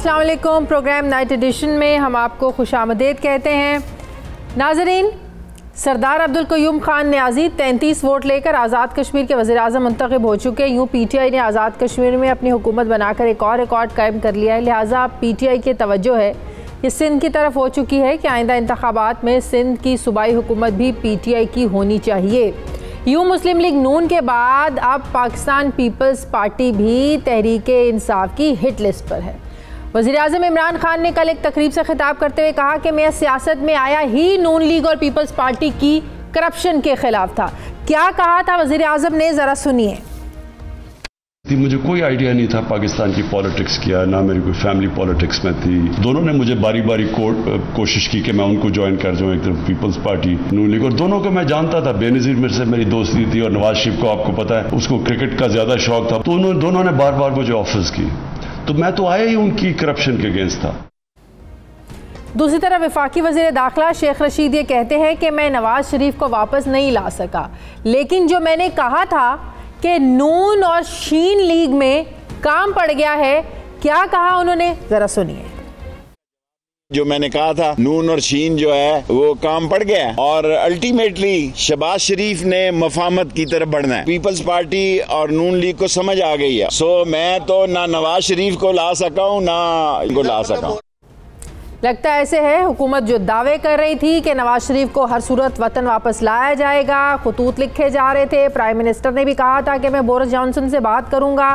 अस्सलाम वालेकुम। Programme night addition में हम आपको खुशामदीद कहते हैं। नाजरीन, सरदार अब्दुल क़य्यूम खान नियाज़ी 33 वोट लेकर आज़ाद कश्मीर के वज़ीर-ए-आज़म मुंतखब हो चुके हैं। यूँ PTI ने आज़ाद कश्मीर में अपनी हुकूमत बनाकर एक और रिकॉर्ड कायम कर लिया है। लिहाजा PTI की तवज्जो है ये सिंध की तरफ हो चुकी है कि आइंदा इंतखाबात में सिंध की सूबाई हुकूमत भी PTI की होनी चाहिए। यूँ मुस्लिम लीग नून के बाद अब पाकिस्तान पीपल्स पार्टी भी तहरीक-ए-इंसाफ की हिट लिस्ट पर है। वज़ीर-ए-आज़म इमरान खान ने कल एक तकरीब से ख़िताब करते हुए कहा कि मैं सियासत में आया ही नून लीग और पीपल्स पार्टी की करप्शन के ख़िलाफ़ था। क्या कहा था वज़ीर-ए-आज़म ने, ज़रा सुनिए। मुझे कोई आइडिया नहीं था पाकिस्तान की पॉलिटिक्स किया, ना मेरी कोई फैमिली पॉलिटिक्स में थी। दोनों ने मुझे बारी बारी कोशिश की कि मैं उनको ज्वाइन कर जाऊँ, एक तरफ पीपल्स पार्टी नून लीग, और दोनों को मैं जानता था। बेनज़ीर मेरे से मेरी दोस्ती थी और नवाज शरीफ को आपको पता है उसको क्रिकेट का ज़्यादा शौक था, तो उन्होंने दोनों ने बार बार मुझे ऑफर्स की, तो मैं तो आया ही उनकी करप्शन के अगेंस्ट था। दूसरी तरफ वफाकी वज़ीर दाखिला शेख रशीद ये कहते हैं कि मैं नवाज शरीफ को वापस नहीं ला सका, लेकिन जो मैंने कहा था कि नून और शीन लीग में काम पड़ गया है। क्या कहा उन्होंने, ज़रा सुनिए। जो मैंने कहा था नून और शीन जो है वो काम पड़ गया है, और अल्टीमेटली शहबाज शरीफ ने मफामत की तरफ बढ़ना है। पीपल्स पार्टी और नून लीग को समझ आ गई है। सो मैं तो ना नवाज शरीफ को ला सका हूँ ना इनको ला सका हूँ। लगता ऐसे है हुकूमत जो दावे कर रही थी कि नवाज शरीफ को हर सूरत वतन वापस लाया जाएगा, खतूत लिखे जा रहे थे। प्राइम मिनिस्टर ने भी कहा था कि मैं बोरिस जॉनसन से बात करूंगा।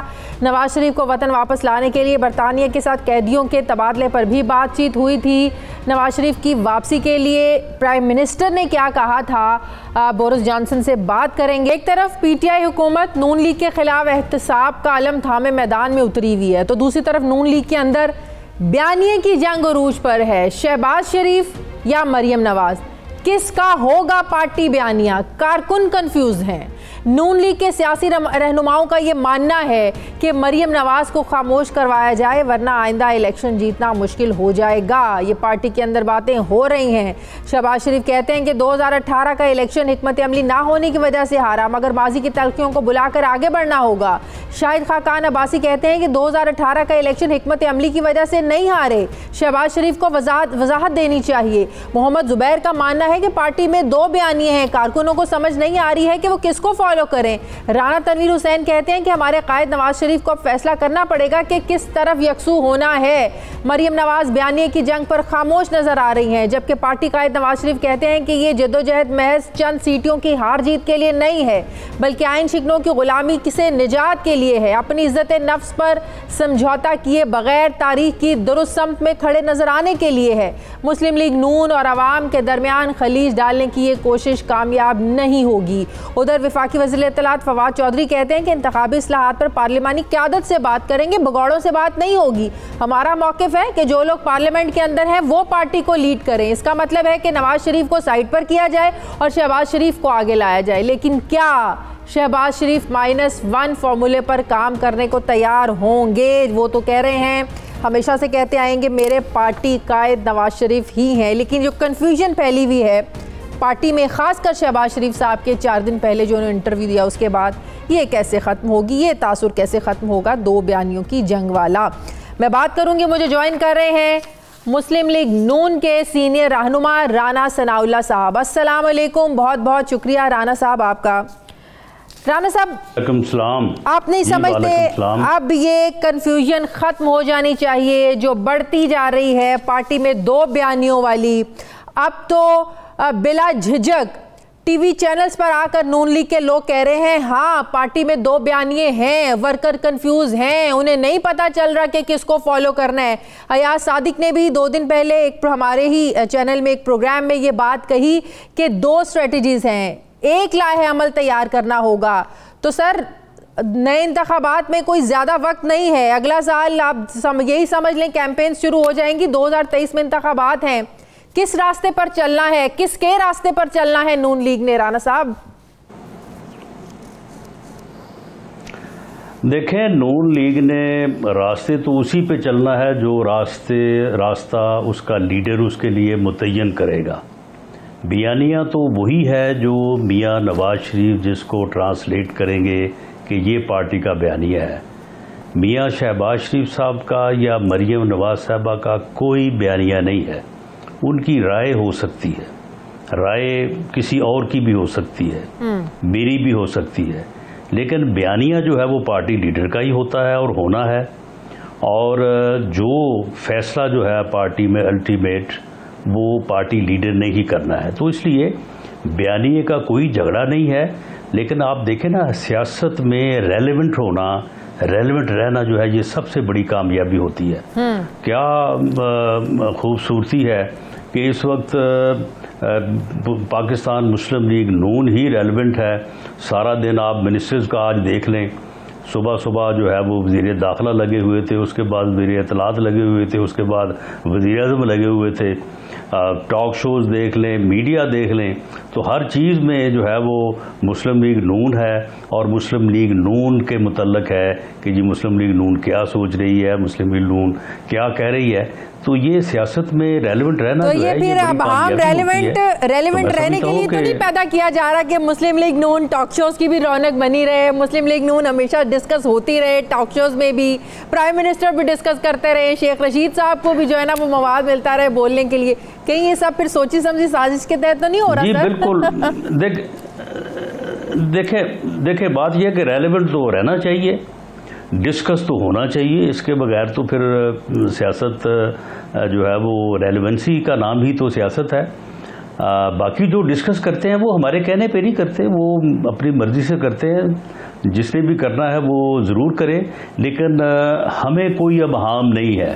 नवाज शरीफ को वतन वापस लाने के लिए बरतानिया के साथ कैदियों के तबादले पर भी बातचीत हुई थी। नवाज शरीफ की वापसी के लिए प्राइम मिनिस्टर ने क्या कहा था, बोरिस जॉनसन से बात करेंगे। एक तरफ PTI हुकूमत नून लीग के खिलाफ एहतसाब का अलम थामे मैदान में उतरी हुई है, तो दूसरी तरफ नून लीग के अंदर बयानिए की जंग उरूज पर है। शहबाज शरीफ या मरियम नवाज, किसका होगा पार्टी बयानिया? कारकुन कंफ्यूज हैं। नून लीग के सियासी रहनुमाओं का ये मानना है कि मरियम नवाज को खामोश करवाया जाए वरना आइंदा इलेक्शन जीतना मुश्किल हो जाएगा। ये पार्टी के अंदर बातें हो रही हैं। शहबाज शरीफ कहते हैं कि 2018 का इलेक्शन हिकमत अमली ना होने की वजह से हारा, मगर माजी की तलखियों को बुलाकर आगे बढ़ना होगा। शाहिद खाकान अब्बासी कहते हैं कि 2018 का इलेक्शन हिकमत अमली की वजह से नहीं हारे, शहबाज शरीफ को वजाहत देनी चाहिए। मोहम्मद जुबैर का मानना है कि पार्टी में दो बयानिए हैं, कारकुनों को समझ नहीं आ रही है कि वो किसको करें। राना तनवीर हुसैन कहते हैं कि हमारे कायद नवाज शरीफ को अब फैसला करना पड़ेगा कि किस तरफ यकसू होना है। मरियम नवाज बयानिए की जंग पर खामोश नजर आ रही हैं, जबकि पार्टी कायद नवाज शरीफ कहते हैं कि ये जदोजहद महज चंद सीटों की हार जीत के लिए नहीं है, बल्कि आइन शिकनों की गुलामी से निजात के लिए है। अपनी इज्जत नफ्स पर समझौता किए बगैर तारीख की दुरुस्त सम्त में खड़े नजर आने के लिए है। मुस्लिम लीग नून और आवाम के दरमियान खलीज डालने की ये कोशिश कामयाब नहीं होगी। उधर वफाकी वज़ीर इत्तलात फवाद चौधरी कहते हैं कि इंतखाबी इस्लाहात पर पार्लिमानी क़यादत से बात करेंगे, भगौड़ों से बात नहीं होगी। हमारा मौक़िफ़ है कि जो लोग पार्लियामेंट के अंदर हैं वो पार्टी को लीड करें। इसका मतलब है कि नवाज शरीफ को साइड पर किया जाए और शहबाज शरीफ को आगे लाया जाए। लेकिन क्या शहबाज शरीफ -1 फार्मूले पर काम करने को तैयार होंगे? वो तो कह रहे हैं, हमेशा से कहते आएंगे मेरे पार्टी कायद नवाज शरीफ ही हैं। लेकिन जो कन्फ्यूजन फैली हुई है पार्टी में, खासकर शहबाज शरीफ साहब के 4 दिन पहले जो उन्होंने इंटरव्यू दिया, उसके बाद ये कैसे ख़त्म होगी, ये तासुर कैसे ख़त्म होगा दो बयानियों की जंग वाला। मैं बात करूँगी, मुझे ज्वाइन कर रहे हैं मुस्लिम लीग नून के सीनियर रहनुमा राना सनाउल्ला साहब। अस्सलाम वालेकुम, बहुत बहुत शुक्रिया राना साहब आपका। राना साहब, आप नहीं समझते अब ये कन्फ्यूजन ख़त्म हो जानी चाहिए जो बढ़ती जा रही है पार्टी में दो बयानियों वाली? अब तो बिला झिझक टीवी चैनल्स पर आकर नून लीग के लोग कह रहे हैं हाँ पार्टी में दो बयानिए हैं, वर्कर कंफ्यूज हैं, उन्हें नहीं पता चल रहा कि किसको फॉलो करना है। अयाज सादिक ने भी 2 दिन पहले एक हमारे ही चैनल में एक प्रोग्राम में ये बात कही कि 2 स्ट्रेटजीज हैं, एक लाहे अमल तैयार करना होगा। तो सर, नए इंतखाबात में कोई ज़्यादा वक्त नहीं है, अगला साल आप यही समझ लें कैंपेन शुरू हो जाएंगी, 2023 में इंतखाबात हैं। किस रास्ते पर चलना है, किसके रास्ते पर चलना है नून लीग ने? राना साहब देखें, नून लीग ने रास्ते तो उसी पे चलना है जो रास्ता उसका लीडर उसके लिए मुतय्यन करेगा। बयानिया तो वही है जो मियां नवाज शरीफ जिसको ट्रांसलेट करेंगे कि ये पार्टी का बयानिया है। मियाँ शहबाज शरीफ साहब का या मरियम नवाज साहबा का कोई बयानिया नहीं है। उनकी राय हो सकती है, राय किसी और की भी हो सकती है, मेरी भी हो सकती है, लेकिन बयानिया जो है वो पार्टी लीडर का ही होता है और होना है, और जो फैसला जो है पार्टी में अल्टीमेट वो पार्टी लीडर ने ही करना है। तो इसलिए बयानिए का कोई झगड़ा नहीं है, लेकिन आप देखें ना, सियासत में रेलेवेंट होना, रेलेवेंट रहना जो है ये सबसे बड़ी कामयाबी होती है। क्या खूबसूरती है कि इस वक्त पाकिस्तान मुस्लिम लीग नून ही रेलेवेंट है। सारा दिन आप मिनिस्टर्स का आज देख लें, सुबह सुबह जो है वो वज़ीर दाखिला लगे हुए थे, उसके बाद वज़ीर इत्तलात लगे हुए थे, उसके बाद वज़ीर आज़म लगे हुए थे, टॉक शोज़ देख लें, मीडिया देख लें, तो हर चीज़ में जो है वो मुस्लिम लीग नून है। और मुस्लिम लीग नून के मुतल्लक है कि जी मुस्लिम लीग नून क्या सोच रही है, मुस्लिम लीग नून क्या कह रही है। तो ये सियासत में रेलेवेंट रहना, तो ये फिर अब आम रेलेवेंट रहने के लिए तो नहीं पैदा किया जा रहा कि Muslim league Noon talk shows की भी रौनक बनी रहे, मुस्लिम लीग नून हमेशा डिस्कस होती रहे, टॉक शोज़ में भी प्राइम मिनिस्टर भी डिस्कस करते रहे, शेख रशीद साहब को भी जो है ना वो मवाद मिलता रहे बोलने के लिए। कहीं ये सब फिर सोची समझी साजिश के तहत तो नहीं हो रहा? जी बिल्कुल, देखे बात यह कि रेलेवेंट तो रहना चाहिए, डिस्कस तो होना चाहिए, इसके बगैर तो फिर सियासत जो है वो रेलेवेंसी का नाम ही तो सियासत है। बाकी जो डिस्कस करते हैं वो हमारे कहने पे नहीं करते, वो अपनी मर्ज़ी से करते हैं, जिसने भी करना है वो ज़रूर करे, लेकिन हमें कोई अब हाम नहीं है,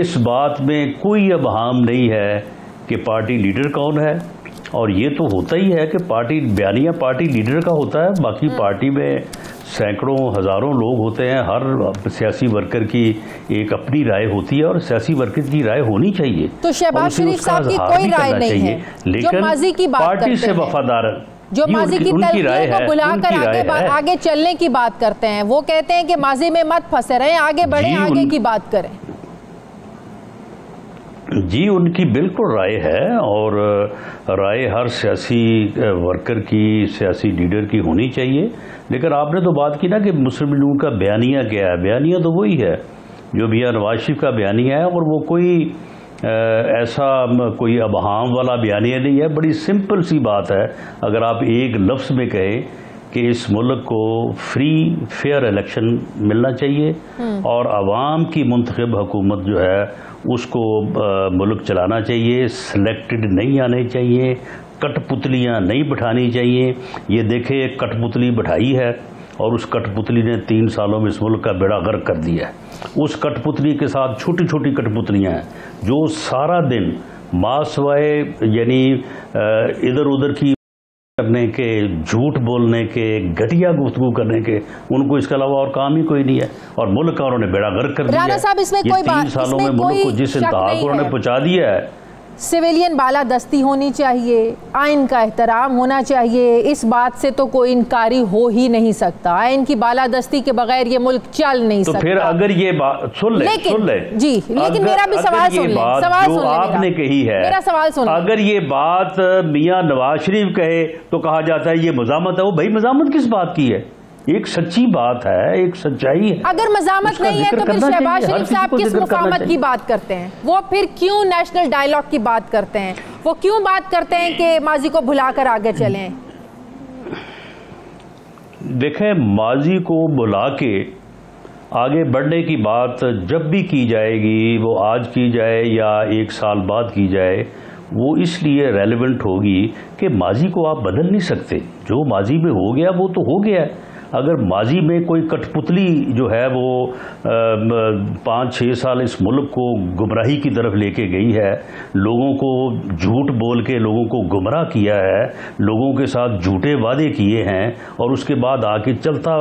इस बात में कोई अब हाम नहीं है कि पार्टी लीडर कौन है। और ये तो होता ही है कि पार्टी बयानिया पार्टी लीडर का होता है, बाकी पार्टी में सैकड़ों हज़ारों लोग होते हैं, हर सियासी वर्कर की एक अपनी राय होती है और सियासी वर्कर की राय होनी चाहिए। तो शहबाज शरीफ साहब की कोई राय नहीं है, लेकिन पार्टी से वफादार, जो माजी की तलखियों को बुलाकर आगे चलने की बात करते हैं, वो कहते हैं कि माजी में मत फंसे रहें, आगे बढ़ें, आगे की बात करें। जी उनकी बिल्कुल राय है, और राय हर सियासी वर्कर की, सियासी लीडर की होनी चाहिए। लेकिन आपने तो बात की ना कि मुस्लिम लीग का बयानिया क्या है, बयानिया तो वही है जो मियां नवाज शरीफ का बयानिया है, और वो कोई ऐसा कोई अबहाम वाला बयानिया नहीं है। बड़ी सिंपल सी बात है, अगर आप एक लफ्ज़ में कहें कि इस मुल्क को फ्री फेयर इलेक्शन मिलना चाहिए और आवाम की मुंतखब हुकूमत जो है उसको मुल्क चलाना चाहिए, सिलेक्टेड नहीं आने चाहिए, कठपुतलियाँ नहीं बिठानी चाहिए। ये देखे कठपुतली बिठाई है और उस कठपुतली ने 3 सालों में इस मुल्क का बेड़ा गर्क कर दिया है। उस कठपुतली के साथ छोटी छोटी कठपुतलियाँ हैं जो सारा दिन मासवाए यानी इधर उधर की करने के, झूठ बोलने के, घटिया गुफ्तगू करने के, उनको इसके अलावा और काम ही कोई नहीं है, और मुल्क का उन्होंने बेड़ा गर्क कर दिया है। इसमें कोई 3 सालों में मुल्क को जिस इंतहा को उन्होंने पहुंचा दिया है। सिविलियन बालादस्ती होनी चाहिए, आइन का एहतराम होना चाहिए, इस बात से तो कोई इनकारी हो ही नहीं सकता। आइन की बालादस्ती के बगैर ये मुल्क चल नहीं सकता। तो फिर अगर ये बात सुन ले जी, लेकिन मेरा भी सवाल सुन ले, सवाल सुन ले, आपने कही है मेरा सवाल सुन। अगर ये बात मियाँ नवाज शरीफ कहे तो कहा जाता है ये मजामत है। वो भाई मजामत किस बात की है? एक सच्ची बात है, एक सच्चाई है। अगर मजामत नहीं है तो फिर शहबाज शरीफ साहब किस मुकामत की बात करते हैं? वो फिर क्यों नेशनल डायलॉग की बात करते हैं? वो क्यों बात करते हैं कि माजी को भुलाकर आगे चलें? देखें, माजी को भुला के आगे बढ़ने की बात जब भी की जाएगी, वो आज की जाए या 1 साल बाद की जाए, वो इसलिए रेलेवेंट होगी कि माजी को आप बदल नहीं सकते। जो माजी में हो गया वो तो हो गया है। अगर माजी में कोई कठपुतली जो है वो 5-6 साल इस मुल्क को गुमराही की तरफ लेके गई है, लोगों को झूठ बोल के लोगों को गुमराह किया है, लोगों के साथ झूठे वादे किए हैं, और उसके बाद आके चलता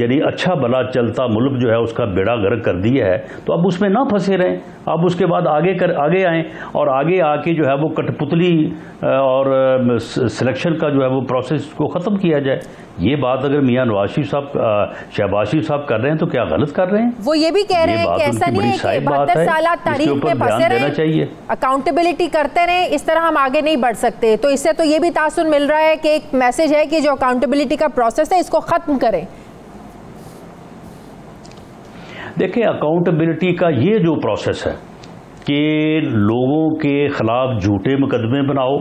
यानी अच्छा भला चलता मुल्क जो है उसका बेड़ा गर्क कर दिया है, तो अब उसमें ना फंसे रहें, अब उसके बाद आगे आएँ और आगे आके जो है वो कठपुतली और सिलेक्शन का जो है वो प्रोसेस को ख़त्म किया जाए। ये बात अगर मियाँ शहबाज शरीफ साहब कर रहे हैं तो क्या गलत कर रहे हैं? वो ये भी कह रहे हैं कि ऐसा नहीं है कि 72 साल तारीख में फंसे रहे, अकाउंटेबिलिटी करते रहे, इस तरह हम आगे नहीं बढ़ सकते। तो इससे तो ये भी तासुर मिल रहा है कि एक मैसेज है कि जो अकाउंटेबिलिटी का प्रोसेस है इसको खत्म करें। देखें, अकाउंटेबिलिटी का ये जो प्रोसेस है कि लोगों के खिलाफ झूठे मुकदमे बनाओ,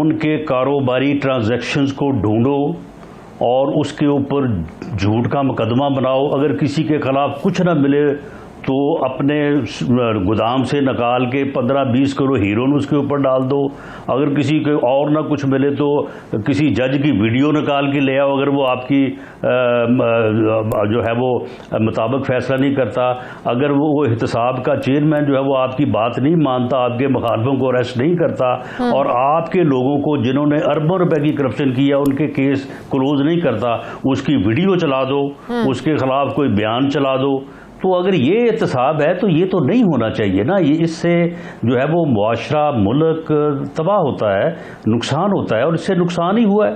उनके कारोबारी ट्रांजैक्शंस को ढूंढो और उसके ऊपर झूठ का मुकदमा बनाओ, अगर किसी के खिलाफ कुछ ना मिले तो अपने गोदाम से निकाल के 15-20 किलो हीरोइन उसके ऊपर डाल दो, अगर किसी के और ना कुछ मिले तो किसी जज की वीडियो निकाल के ले आओ अगर वो आपकी जो है वो मुताबिक फैसला नहीं करता, अगर वो एहतसाब का चेयरमैन जो है वो आपकी बात नहीं मानता, आपके मुखालफों को अरेस्ट नहीं करता और आपके लोगों को जिन्होंने अरबों रुपए की करप्शन किया उनके केस क्लोज नहीं करता, उसकी वीडियो चला दो, उसके खिलाफ कोई बयान चला दो। तो अगर ये एहतसाब है तो ये तो नहीं होना चाहिए ना, ये इससे जो है वो मुआशरा मुल्क तबाह होता है, नुकसान होता है और इससे नुकसान ही हुआ है।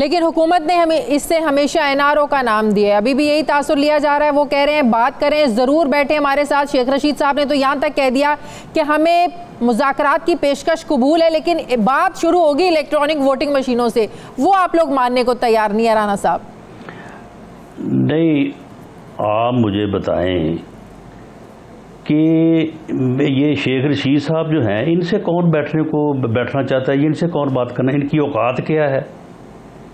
लेकिन हुकूमत ने हमें इससे हमेशा NRO का नाम दिया है, अभी भी यही तासुर लिया जा रहा है। वो कह रहे हैं बात करें, ज़रूर बैठे हमारे साथ। शेख रशीद साहब ने तो यहाँ तक कह दिया कि हमें मुज़ाकरात की पेशकश कबूल है लेकिन बात शुरू होगी इलेक्ट्रॉनिक वोटिंग मशीनों से, वो आप लोग मानने को तैयार नहीं है राना साहब? नहीं, आप मुझे बताएं कि ये शेख रशीद साहब जो हैं इनसे कौन बैठना चाहता है, इनसे कौन बात करना, इनकी औकात क्या है?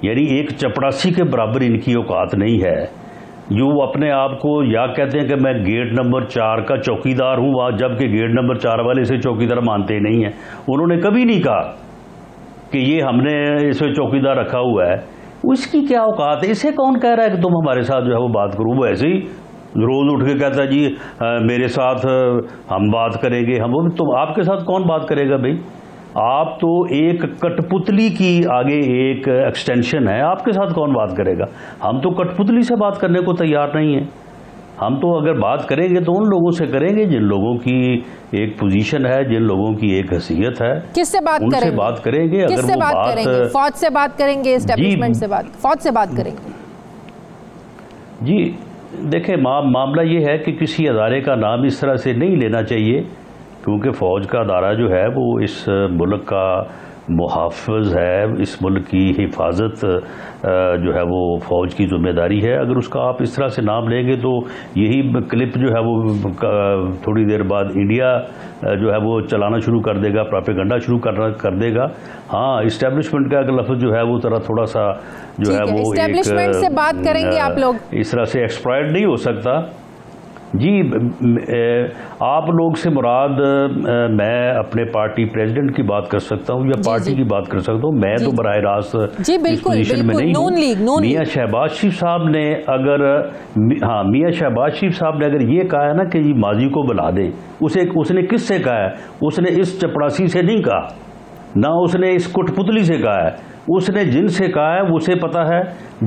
यानी एक चपड़ासी के बराबर इनकी औकात नहीं है। जो अपने आप को या कहते हैं कि मैं गेट नंबर 4 का चौकीदार हूँ, जबकि गेट नंबर 4 वाले इसे चौकीदार मानते नहीं हैं। उन्होंने कभी नहीं कहा कि ये हमने इसे चौकीदार रखा हुआ है, उसकी क्या औकात है? इसे कौन कह रहा है कि तुम हमारे साथ जो है वो बात करो? वो ऐसे ही रोज उठ के कहता है जी मेरे साथ हम बात करेंगे, हम तुम आपके साथ कौन बात करेगा भाई? आप तो एक कठपुतली की आगे एक एक्सटेंशन है, आपके साथ कौन बात करेगा? हम तो कठपुतली से बात करने को तैयार नहीं है। हम तो अगर बात करेंगे तो उन लोगों से करेंगे जिन लोगों की एक पोजीशन है, जिन लोगों की एक हैसियत है। किससे बात उनसे करेंगे? बात करेंगे किस अगर से वो बात करेंगे? फौज से बात करेंगे, एस्टेब्लिशमेंट से बात, फौज से बात करेंगे। जी देखें, मामला ये है कि किसी अदारे का नाम इस तरह से नहीं लेना चाहिए क्योंकि फौज का अदारा जो है वो इस मुल्क का मुहाफ़िज़ है, इस मुल्क की हिफाजत जो है वो फौज की जिम्मेदारी है। अगर उसका आप इस तरह से नाम लेंगे तो यही क्लिप जो है वो थोड़ी देर बाद इंडिया जो है वो चलाना शुरू कर देगा, प्रोपेगेंडा शुरू कर देगा। हाँ, इस्टेब्लिशमेंट का लफ्ज़ जो है वो थोड़ा सा जो है वो इस्टेब्लिशमेंट से बात करेंगे आप लोग, इस तरह से एक्सप्लॉइट नहीं हो सकता। जी आप लोग से मुराद मैं अपने पार्टी प्रेसिडेंट की बात कर सकता हूँ या पार्टी की बात कर सकता हूँ, मैं तो बराह रास्त पोजीशन में नहीं हूँ। मियाँ शहबाज शरीफ साहब ने अगर ये कहा है ना कि जी माजी को बुला दें, उसने किससे कहा है? उसने इस चपड़ासी से नहीं कहा, ना उसने इस कुटपुतली से कहा है, उसने जिनसे कहा है उसे पता है।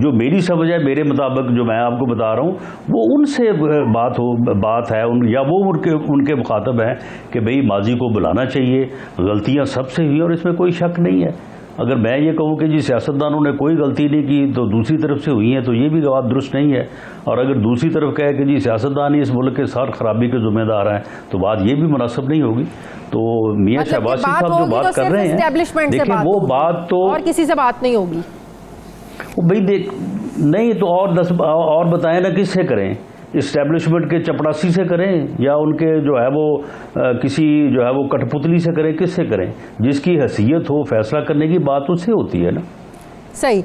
जो मेरी समझ है, मेरे मुताबिक जो मैं आपको बता रहा हूँ, वो उनसे बात है या वो उनके मुखातब हैं कि भाई माजी को बुलाना चाहिए, गलतियाँ सबसे हुई और इसमें कोई शक नहीं है। अगर मैं ये कहूँ कि जी सियासतदानों ने कोई गलती नहीं की तो दूसरी तरफ से हुई है तो ये भी बात दुरुस्त नहीं है, और अगर दूसरी तरफ कहे कि जी सियासतदान ही इस मुल्क के साथ खराबी के जिम्मेदार हैं तो बात ये भी मुनासिब नहीं होगी। तो मियाँ शहबाज शरीफ साहब जो बात कर रहे हैं, देखिए वो बात तो और किसी से बात नहीं होगी भाई। देख नहीं तो और बताएं ना, किससे करें? इस्टेब्लिशमेंट के चपड़ासी से करें या उनके जो है वो किसी जो है वो कठपुतली से करें? किससे करें? जिसकी हैसियत हो फैसला करने की बात उससे होती है ना। सही।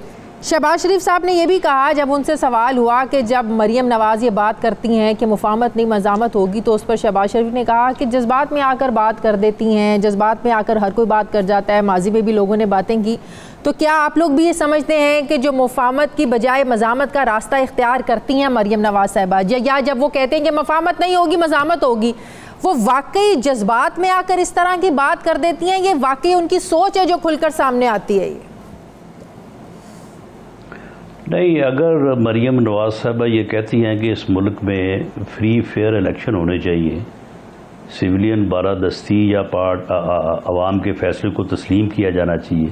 शहबाज शरीफ साहब ने यह भी कहा जब उनसे सवाल हुआ कि जब मरीम नवाज़ ये बात करती हैं कि मुफाहमत नहीं मज़ामत होगी तो उस पर शहबाज शरीफ ने कहा कि जज्बात में आकर बात कर देती हैं, जज्बात में आकर हर कोई बात कर जाता है, माजी में भी लोगों ने बातें की। तो क्या आप लोग भी ये समझते हैं कि जो मुफाहमत की बजाय मज़ामत का रास्ता इख्तियार करती हैं मरीम नवाज़ साहिबा, या जब वो कहते हैं कि मुफाहमत नहीं होगी मज़ामत होगी, वो वाकई जज्बात में आकर इस तरह की बात कर देती हैं? ये वाकई उनकी सोच है जो खुलकर सामने आती है? ये नहीं, अगर मरीम नवाज़ साहिबा ये कहती हैं कि इस मुल्क में फ्री फेयर इलेक्शन होने चाहिए, सिविलियन बारादस्ती या पार्ट आवाम के फैसले को तस्लीम किया जाना चाहिए,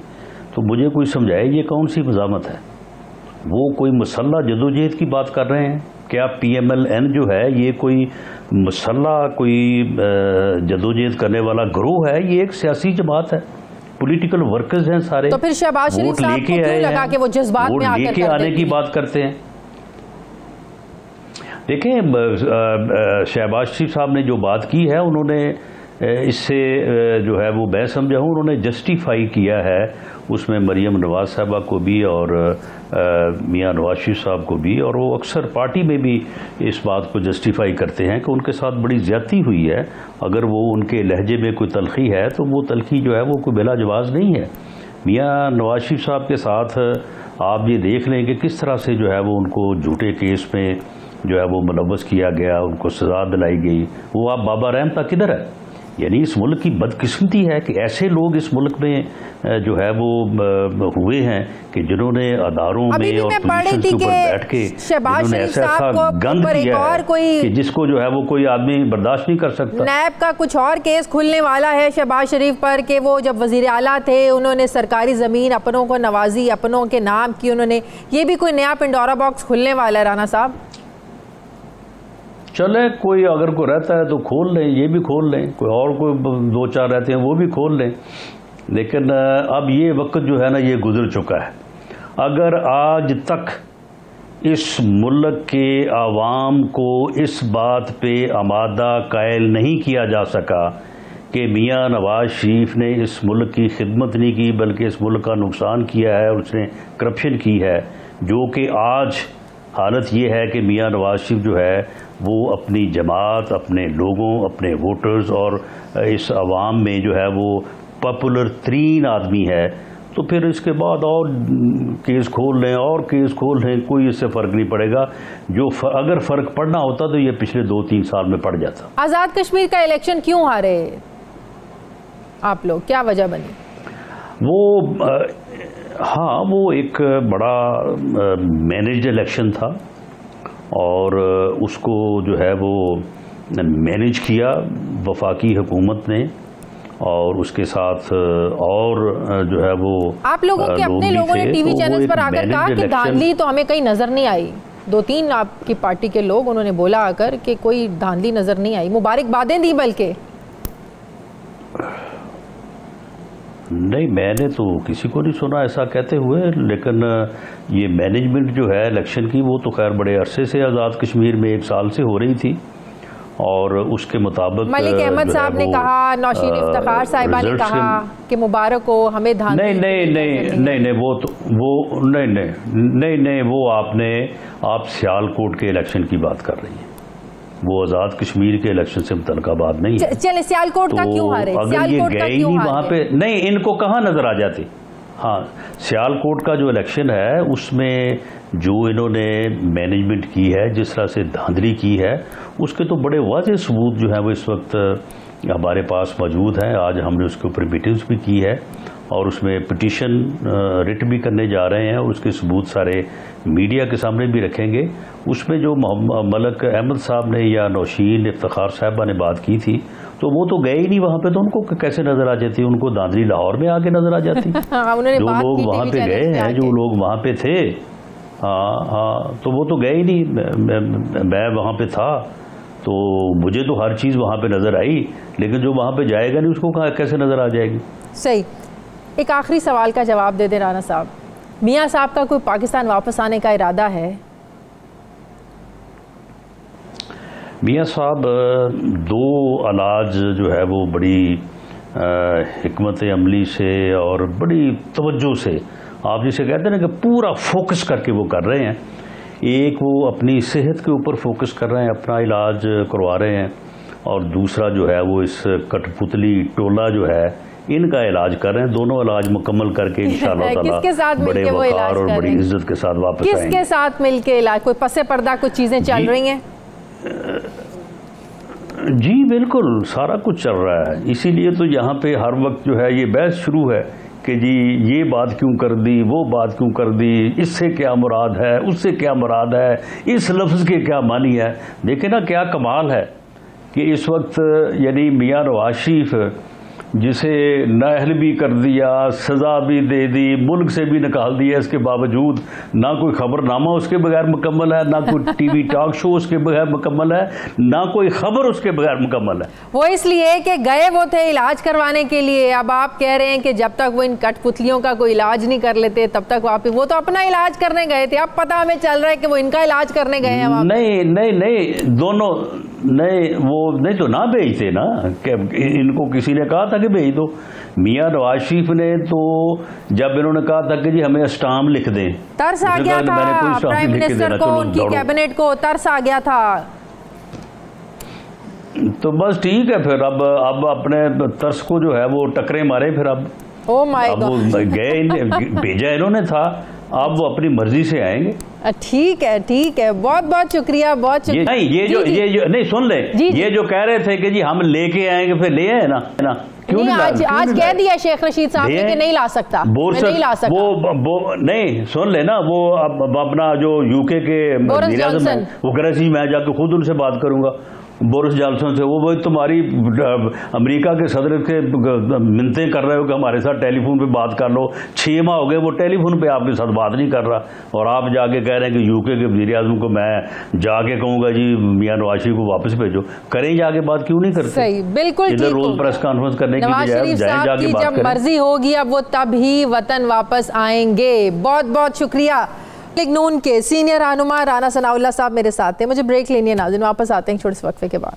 तो मुझे कोई समझाए ये कौन सी मज़ामत है? वो कोई मसल्ला जदोजहद की बात कर रहे हैं क्या? PMLN जो है ये कोई मसल्ला कोई जदोजहद करने वाला ग्रोह है? ये एक सियासी जमात है, पॉलिटिकल वर्कर्स हैं सारे। तो फिर शहबाज शरीफ साहब को क्यों लगा कि वो जज्बात में आकर लेके आने की बात करते हैं? देखें, शहबाज शरीफ साहब ने जो बात की है उन्होंने इससे जो है वो मैं समझा हूँ, उन्होंने जस्टिफाई किया है उसमें मरीम नवाज साहबा को भी और मियाँ नवाज शरीफ साहब को भी, और वो अक्सर पार्टी में भी इस बात को जस्टिफाई करते हैं कि उनके साथ बड़ी ज्यादती हुई है। अगर वो उनके लहजे में कोई तलखी है तो वो तलखी जो है वो कोई बेला जवाज़ नहीं है। मियाँ नवाज शरीफ साहब के साथ आप ये देख लें कि किस तरह से जो है वो उनको झूठे केस में जो है वो मुलव्वस किया गया, उनको सजा दिलाई गई। वो आप बाबा रहमता किधर है? यानी इस मुल्क की बदकिस्मती है कि ऐसे लोग इस मुल्क में जो है वो हुए हैं कि जिन्होंने अदारों में और पोजीशंस के ऊपर बैठ के उन्होंने ऐसा ऐसा गंद किया है कि जिसको जो है वो कोई आदमी बर्दाश्त नहीं कर सकता। नैब का कुछ और केस खुलने वाला है शहबाज शरीफ पर कि वो जब वजीर आला थे उन्होंने सरकारी ज़मीन अपनों को नवाजी, अपनों के नाम की उन्होंने, ये भी कोई नया पिंडोरा बॉक्स खुलने वाला है राना साहब? चले, कोई अगर कोई रहता है तो खोल लें, ये भी खोल लें, कोई और कोई दो चार रहते हैं वो भी खोल लें, लेकिन अब ये वक्त जो है ना ये गुजर चुका है। अगर आज तक इस मुल्क के आवाम को इस बात पे आमादा कायल नहीं किया जा सका कि मियाँ नवाज शरीफ ने इस मुल्क की खिदमत नहीं की बल्कि इस मुल्क का नुकसान किया है और उसने करप्शन की है, जो कि आज हालत ये है कि मियाँ नवाज शरीफ जो है वो अपनी जमात, अपने लोगों, अपने वोटर्स और इस आवाम में जो है वो पॉपुलर तरीन आदमी है, तो फिर इसके बाद और केस खोल लें और केस खोल लें, कोई इससे फ़र्क नहीं पड़ेगा। जो अगर फ़र्क पड़ना होता तो ये पिछले 2-3 साल में पड़ जाता। आज़ाद कश्मीर का इलेक्शन क्यों हारे आप लोग, क्या वजह बनी? वो हाँ, वो एक बड़ा मैनेज्ड इलेक्शन था और उसको जो है वो मैनेज किया वफाकी हुकूमत ने और उसके साथ और जो है वो आप लोगों के अपने लोगों ने टीवी चैनल पर आकर कहा कि धांधली तो हमें कहीं नज़र नहीं आई। 2-3 आपकी पार्टी के लोग उन्होंने बोला आकर कि कोई धांधली नज़र नहीं आई, मुबारकबादें दी बल्कि। नहीं, मैंने तो किसी को नहीं सुना ऐसा कहते हुए, लेकिन ये मैनेजमेंट जो है इलेक्शन की वो तो खैर बड़े अरसे से आज़ाद कश्मीर में 1 साल से हो रही थी और उसके मुताबिक मलिक अहमद साहब ने कहा, नौशीन इफ्तिखार साहिबा ने कहा कि मुबारक हो हमें धांधली। नहीं, वो नहीं, वो आपने आप सियालकोट के इलेक्शन की बात कर रही हैं, वो आज़ाद कश्मीर के इलेक्शन से मुतल्लिक़ बात नहीं है। चले, सियालकोट का क्यों हारे? अगर ये गए ही वहाँ पे नहीं, इनको कहाँ नजर आ जाती। हाँ, सियालकोट का जो इलेक्शन है उसमें जो इन्होंने मैनेजमेंट की है, जिस तरह से धांधली की है, उसके तो बड़े वाज़ेह सबूत जो हैं वो इस वक्त हमारे पास मौजूद हैं। आज हमने उसके ऊपर मीटिंग्स भी की है और उसमें पिटीशन रिट भी करने जा रहे हैं, उसके सबूत सारे मीडिया के सामने भी रखेंगे। उसमें जो मलिक अहमद साहब ने या नौशीन इफ्तिखार साहिबा ने बात की थी तो वो तो गए ही नहीं वहाँ पे, तो उनको कैसे नजर आ जाती, उनको धांधली लाहौर में आके नजर आ जाती। जो लोग वहाँ पे गए हैं, जो लोग वहाँ पे थे, हाँ, तो वो तो गए ही नहीं। मैं वहाँ पे था तो मुझे तो हर चीज़ वहाँ पे नज़र आई, लेकिन जो वहाँ पे जाएगा नहीं उसको कैसे नज़र आ जाएगी। सही। एक आखिरी सवाल का जवाब दे दे राना साहब, मियाँ साहब का कोई पाकिस्तान वापस आने का इरादा है? मियाँ साहब 2 अलाज जो है वो बड़ी हिकमत अमली से और बड़ी तवज्जो से, आप जिसे कहते हैं ना कि पूरा फोकस करके वो कर रहे हैं। एक वो अपनी सेहत के ऊपर फोकस कर रहे हैं, अपना इलाज करवा रहे हैं, और दूसरा जो है वो इस कठपुतली टोला जो है इनका इलाज कर रहे हैं। दोनों इलाज मुकम्मल करके इंशाअल्लाह ताला बड़े वक़ार और बड़ी इज्जत के साथ वापस आएंगे। किसके साथ मिलके इलाज? कोई पसे पर्दा कुछ चीज़ें चल रही हैं? जी बिल्कुल, सारा कुछ चल रहा है, इसीलिए तो यहाँ पे हर वक्त जो है ये बहस शुरू है कि जी ये बात क्यों कर दी, वो बात क्यों कर दी, इससे क्या मुराद है, उससे क्या मुराद है, इस लफ्ज़ के क्या मानी है। देखे ना क्या कमाल है कि इस वक्त यानी मियाँ नवाज शरीफ जिसे नाअहल भी कर दिया, सज़ा भी दे दी, मुल्क से भी निकाल दिया, इसके बावजूद ना कोई खबरनामा उसके बगैर मुकम्मल है, ना कोई टीवी टॉक शो उसके बगैर मुकम्मल है, ना कोई खबर उसके बगैर मुकम्मल है। वो इसलिए कि गए वो थे इलाज करवाने के लिए। अब आप कह रहे हैं कि जब तक वो इन कठपुतलियों का कोई इलाज नहीं कर लेते तब तक वो तो अपना इलाज करने गए थे। अब पता हमें चल रहा है कि वो इनका इलाज करने गए हैं। नहीं नहीं नहीं, दोनों नहीं, वो नहीं तो ना भेजते ना, कि इनको किसी ने कहा था कि भेज दो। मियाँ नवाज शरीफ ने तो जब इन्होंने कहा था कि जी हमें स्टाम्प लिख दें, तरस आ गया था प्राइम मिनिस्टर को, उनकी कैबिनेट को तरस आ गया था। तो बस ठीक है, फिर अब अपने तरस को जो है वो टकरे मारे। फिर अब ओ माय गॉड, गए भेजा इन्होंने था, अब वो अपनी मर्जी से आएंगे। ठीक है ठीक है, बहुत बहुत शुक्रिया, बहुत शुक्रिया। ये जो नहीं सुन ले जी, ये जो कह रहे थे कि जी हम लेके आएंगे, फिर ले आए ना क्यों नहीं, आज कह दिया शेख रशीद साहब ने कि नहीं ला सकता, नहीं ला सकता। वो नहीं सुन ले ना, वो अपना जो यूके के बोरिस जॉनसन, वो कह रहे थे मैं जाके खुद उनसे बात करूंगा बोरिस जॉनसन से। वो तुम्हारी अमेरिका के सदर के मिन्नतें कर रहे हो कि हमारे साथ टेलीफोन पे बात कर लो, 6 माह हो गए वो टेलीफोन पे आपके साथ बात नहीं कर रहा, और आप जाके कह रहे हैं कि यूके के वजीर आजम को मैं जाके कहूँगा जी मियाँ नवाज शरीफ को वापस भेजो। करें जाके बात, क्यों नहीं करते? सही, बिल्कुल ठीक। रोज प्रेस कॉन्फ्रेंस करने की जाके बात जब मर्जी होगी, अब वो तब ही वतन वापस आएंगे। बहुत बहुत शुक्रिया। मुस्लिम लीग नून के सीनियर रहनुमा राना सनाउल्लाह साहब मेरे साथ थे। मुझे ब्रेक लेनी है नाज़रीन, वापस आते हैं छोटे से वक्फे के बाद।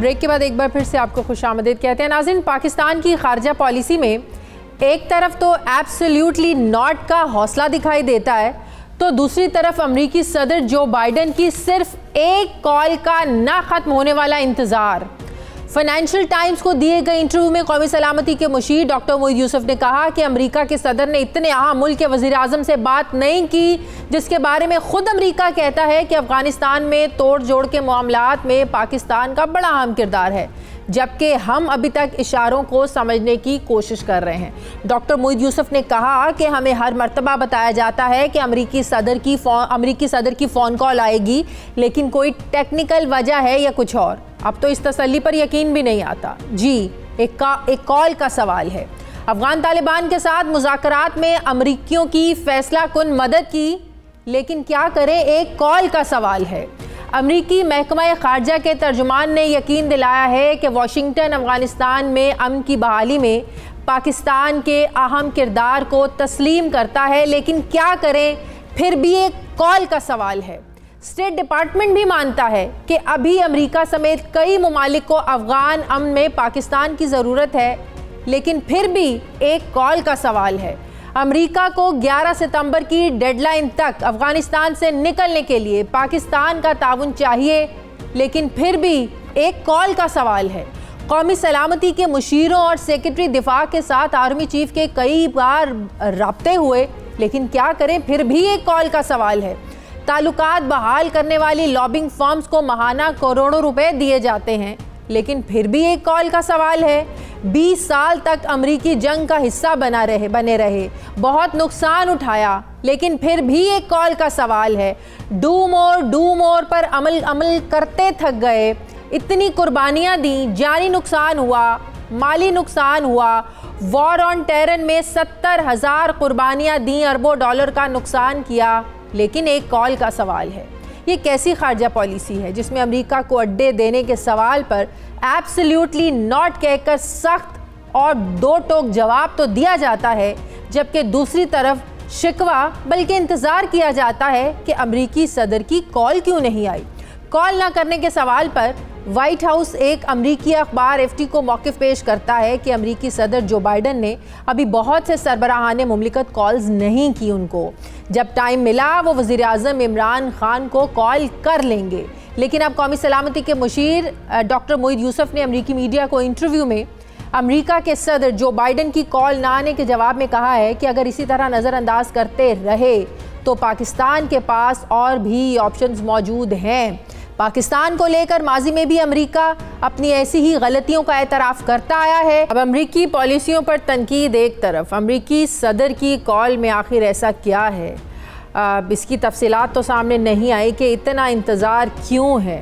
ब्रेक के बाद एक बार फिर से आपको खुशामदीद कहते हैं नाज़रीन। पाकिस्तान की खारजा पॉलिसी में एक तरफ तो एब्सोल्युटली नॉट का हौसला दिखाई देता है, तो दूसरी तरफ अमरीकी सदर जो बाइडन की सिर्फ एक कॉल का ना ख़त्म होने वाला इंतज़ार। फाइनेंशियल टाइम्स को दिए गए इंटरव्यू में कौमी सलामती के मुशीर डॉक्टर मोईद यूसुफ ने कहा कि अमरीका के सदर ने इतने अहम मुल्क के वज़ीर आज़म से बात नहीं की, जिसके बारे में ख़ुद अमरीका कहता है कि अफ़गानिस्तान में तोड़ जोड़ के मामलात में पाकिस्तान का बड़ा अहम किरदार है, जबकि हम अभी तक इशारों को समझने की कोशिश कर रहे हैं। डॉक्टर मोईद यूसुफ ने कहा कि हमें हर मरतबा बताया जाता है कि अमरीकी सदर की फ़ोन कॉल आएगी, लेकिन कोई टेक्निकल वजह है या कुछ और। अब तो इस तसल्ली पर यकीन भी नहीं आता। जी, एक कॉल का सवाल है। अफ़गान तालिबान के साथ मुज़ाकरात में अमरीकियों की फ़ैसला कुन मदद की, लेकिन क्या करें, एक कॉल का सवाल है। अमरीकी महकमा ख़ारजा के तर्जुमान ने यकीन दिलाया है कि वाशिंगटन अफ़गानिस्तान में अमन की बहाली में पाकिस्तान के अहम किरदार को तस्लीम करता है, लेकिन क्या करें, फिर भी एक कॉल का सवाल है। स्टेट डिपार्टमेंट भी मानता है कि अभी अमरीका समेत कई ममालिक को अफ़गान अमन में पाकिस्तान की ज़रूरत है, लेकिन फिर भी एक कॉल का सवाल है। अमरीका को 11 सितंबर की डेडलाइन तक अफ़गानिस्तान से निकलने के लिए पाकिस्तान का ताउन चाहिए, लेकिन फिर भी एक कॉल का सवाल है। कौमी सलामती के मुशीरों और सेक्रेटरी दिफा के साथ आर्मी चीफ के कई बार रबते हुए, लेकिन क्या करें, फिर भी एक कॉल का सवाल है। ताल्लुकात बहाल करने वाली लॉबिंग फर्म्स को माहाना करोड़ों रुपए दिए जाते हैं, लेकिन फिर भी एक कॉल का सवाल है। 20 साल तक अमरीकी जंग का हिस्सा बने रहे, बहुत नुकसान उठाया, लेकिन फिर भी एक कॉल का सवाल है। डू मोर पर अमल करते थक गए, इतनी कुर्बानियां दी, जानी नुकसान हुआ, माली नुकसान हुआ। वॉर ऑन टेरर में 70,000 कुर्बानियाँ दी, अरबों डॉलर का नुकसान किया, लेकिन एक कॉल का सवाल है। ये कैसी खारजा पॉलिसी है जिसमें अमेरिका को अड्डे देने के सवाल पर एब्सोल्युटली नॉट कहकर सख्त और दो टोक जवाब तो दिया जाता है, जबकि दूसरी तरफ शिकवा बल्कि इंतज़ार किया जाता है कि अमेरिकी सदर की कॉल क्यों नहीं आई। कॉल ना करने के सवाल पर वाइट हाउस एक अमरीकी अखबार एफटी को मौक़िफ़ पेश करता है कि अमरीकी सदर जो बाइडन ने अभी बहुत से सरबराहान मुमलिकत कॉल्स नहीं की उनको, जब टाइम मिला वो वज़ीर आज़म इमरान खान को कॉल कर लेंगे। लेकिन अब कौमी सलामती के मुशीर डॉक्टर मोईद यूसुफ ने अमरीकी मीडिया को इंटरव्यू में अमेरिका के सदर जो बाइडन की कॉल ना आने के जवाब में कहा है कि अगर इसी तरह नज़रअंदाज करते रहे तो पाकिस्तान के पास और भी ऑप्शंस मौजूद हैं। पाकिस्तान को लेकर माजी में भी अमेरिका अपनी ऐसी ही गलतियों का एतराफ़ करता आया है। अब अमेरिकी पॉलिसियों पर तनकीद एक तरफ, अमेरिकी सदर की कॉल में आखिर ऐसा क्या है, इसकी तफसीलात तो सामने नहीं आई कि इतना इंतज़ार क्यों है।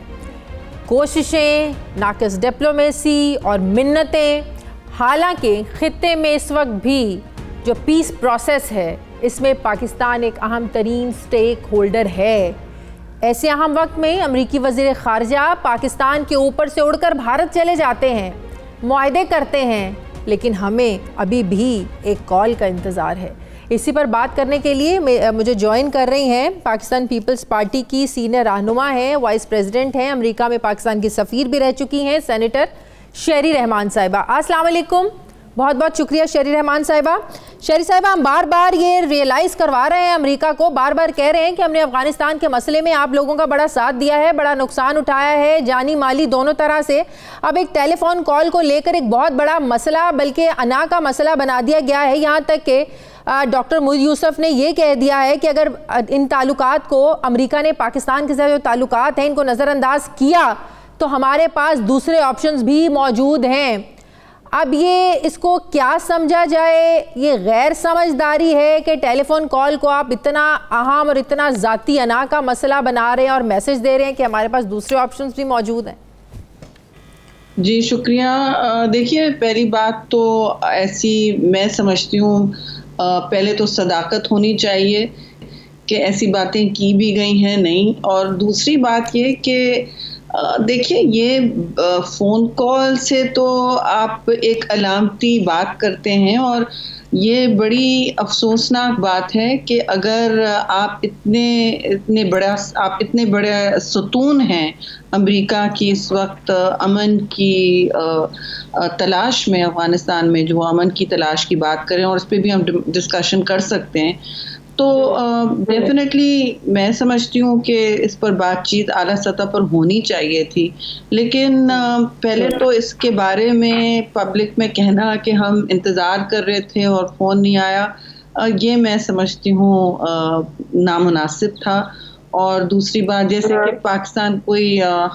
कोशिशें, नाकस डिप्लोमेसी और मिन्नतें, हालांकि ख़ित्ते में इस वक्त भी जो पीस प्रोसेस है इसमें पाकिस्तान एक अहम तरीन स्टेक होल्डर है। ऐसे अहम वक्त में अमरीकी वज़ीर ख़ारजा पाकिस्तान के ऊपर से उड़कर भारत चले जाते हैं, मुआहदे करते हैं, लेकिन हमें अभी भी एक कॉल का इंतज़ार है। इसी पर बात करने के लिए मुझे ज्वाइन कर रही हैं पाकिस्तान पीपल्स पार्टी की सीनियर रहनुमा हैं, वाइस प्रेसिडेंट हैं, अमेरिका में पाकिस्तान की सफ़ीर भी रह चुकी हैं, सेनेटर शेरी रहमान साहिबा। अस्सलाम वालेकुम, बहुत बहुत शुक्रिया शेरी रहमान साहिबा। शेरी साहिबा, हम बार बार ये रियलाइज़ करवा रहे हैं अमेरिका को, बार बार कह रहे हैं कि हमने अफ़गानिस्तान के मसले में आप लोगों का बड़ा साथ दिया है, बड़ा नुकसान उठाया है, जानी माली दोनों तरह से। अब एक टेलीफोन कॉल को लेकर एक बहुत बड़ा मसला, बल्कि अना का मसला बना दिया गया है। यहाँ तक कि डॉक्टर मोईद यूसुफ ने यह कह दिया है कि अगर इन ताल्लुकात को अमेरिका ने पाकिस्तान के साथ जो ताल्लुकात हैं इनको नज़रअंदाज किया तो हमारे पास दूसरे ऑप्शंस भी मौजूद हैं। अब ये इसको क्या समझा जाए, ये गैर समझदारी है कि टेलीफोन कॉल को आप इतना अहम और इतना ज़ाती अना का मसला बना रहे हैं और मैसेज दे रहे हैं कि हमारे पास दूसरे ऑप्शंस भी मौजूद हैं। जी शुक्रिया। देखिए, पहली बात तो ऐसी मैं समझती हूँ पहले तो सदाकत होनी चाहिए कि ऐसी बातें की भी गई हैं नहीं, और दूसरी बात ये कि देखिए ये फ़ोन कॉल से तो आप एक अलामती बात करते हैं और ये बड़ी अफसोसनाक बात है कि अगर आप इतने बड़े सतून हैं अमेरिका की इस वक्त अमन की तलाश में, अफ़गानिस्तान में जो अमन की तलाश की बात करें, और इस पर भी हम डिस्कशन कर सकते हैं, तो डेफिनेटली मैं समझती हूँ कि इस पर बातचीत आला सतह पर होनी चाहिए थी। लेकिन पहले तो इसके बारे में पब्लिक में कहना कि हम इंतज़ार कर रहे थे और फ़ोन नहीं आया, ये मैं समझती हूँ नामुनासिब था। और दूसरी बात, जैसे कि पाकिस्तान कोई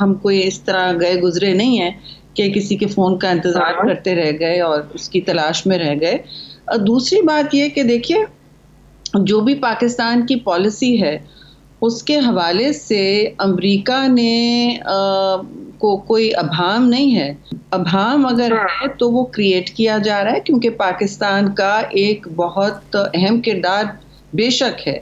हम कोई इस तरह गए गुजरे नहीं हैं कि किसी के फ़ोन का इंतज़ार करते रह गए और उसकी तलाश में रह गए। दूसरी बात यह कि देखिए जो भी पाकिस्तान की पॉलिसी है उसके हवाले से अमेरिका ने को कोई अभाम नहीं है। अभाम अगर है तो वो क्रिएट किया जा रहा है, क्योंकि पाकिस्तान का एक बहुत अहम किरदार बेशक है।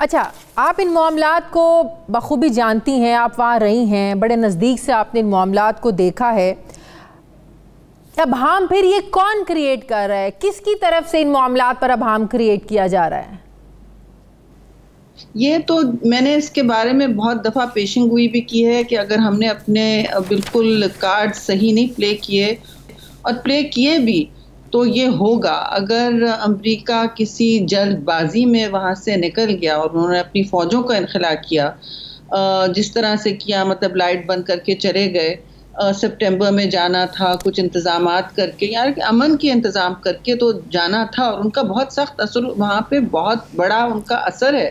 अच्छा, आप इन मामलात को बखूबी जानती हैं, आप वहाँ रही हैं, बड़े नज़दीक से आपने इन मामलात को देखा है। अभाम फिर ये कौन क्रिएट कर रहा है, किसकी तरफ से इन मामलात पर अभाम क्रिएट किया जा रहा है? ये तो मैंने इसके बारे में बहुत दफ़ा पेशेंगोई भी की है कि अगर हमने अपने बिल्कुल कार्ड सही नहीं प्ले किए और प्ले किए भी तो ये होगा। अगर अमेरिका किसी जल्दबाजी में वहाँ से निकल गया और उन्होंने अपनी फ़ौजों का इनखला किया जिस तरह से किया, मतलब लाइट बंद करके चले गए, सितंबर में जाना था, कुछ इंतज़ामात करके यार अमन के इंतज़ाम करके तो जाना था, और उनका बहुत सख्त असर वहाँ पे बहुत बड़ा उनका असर है।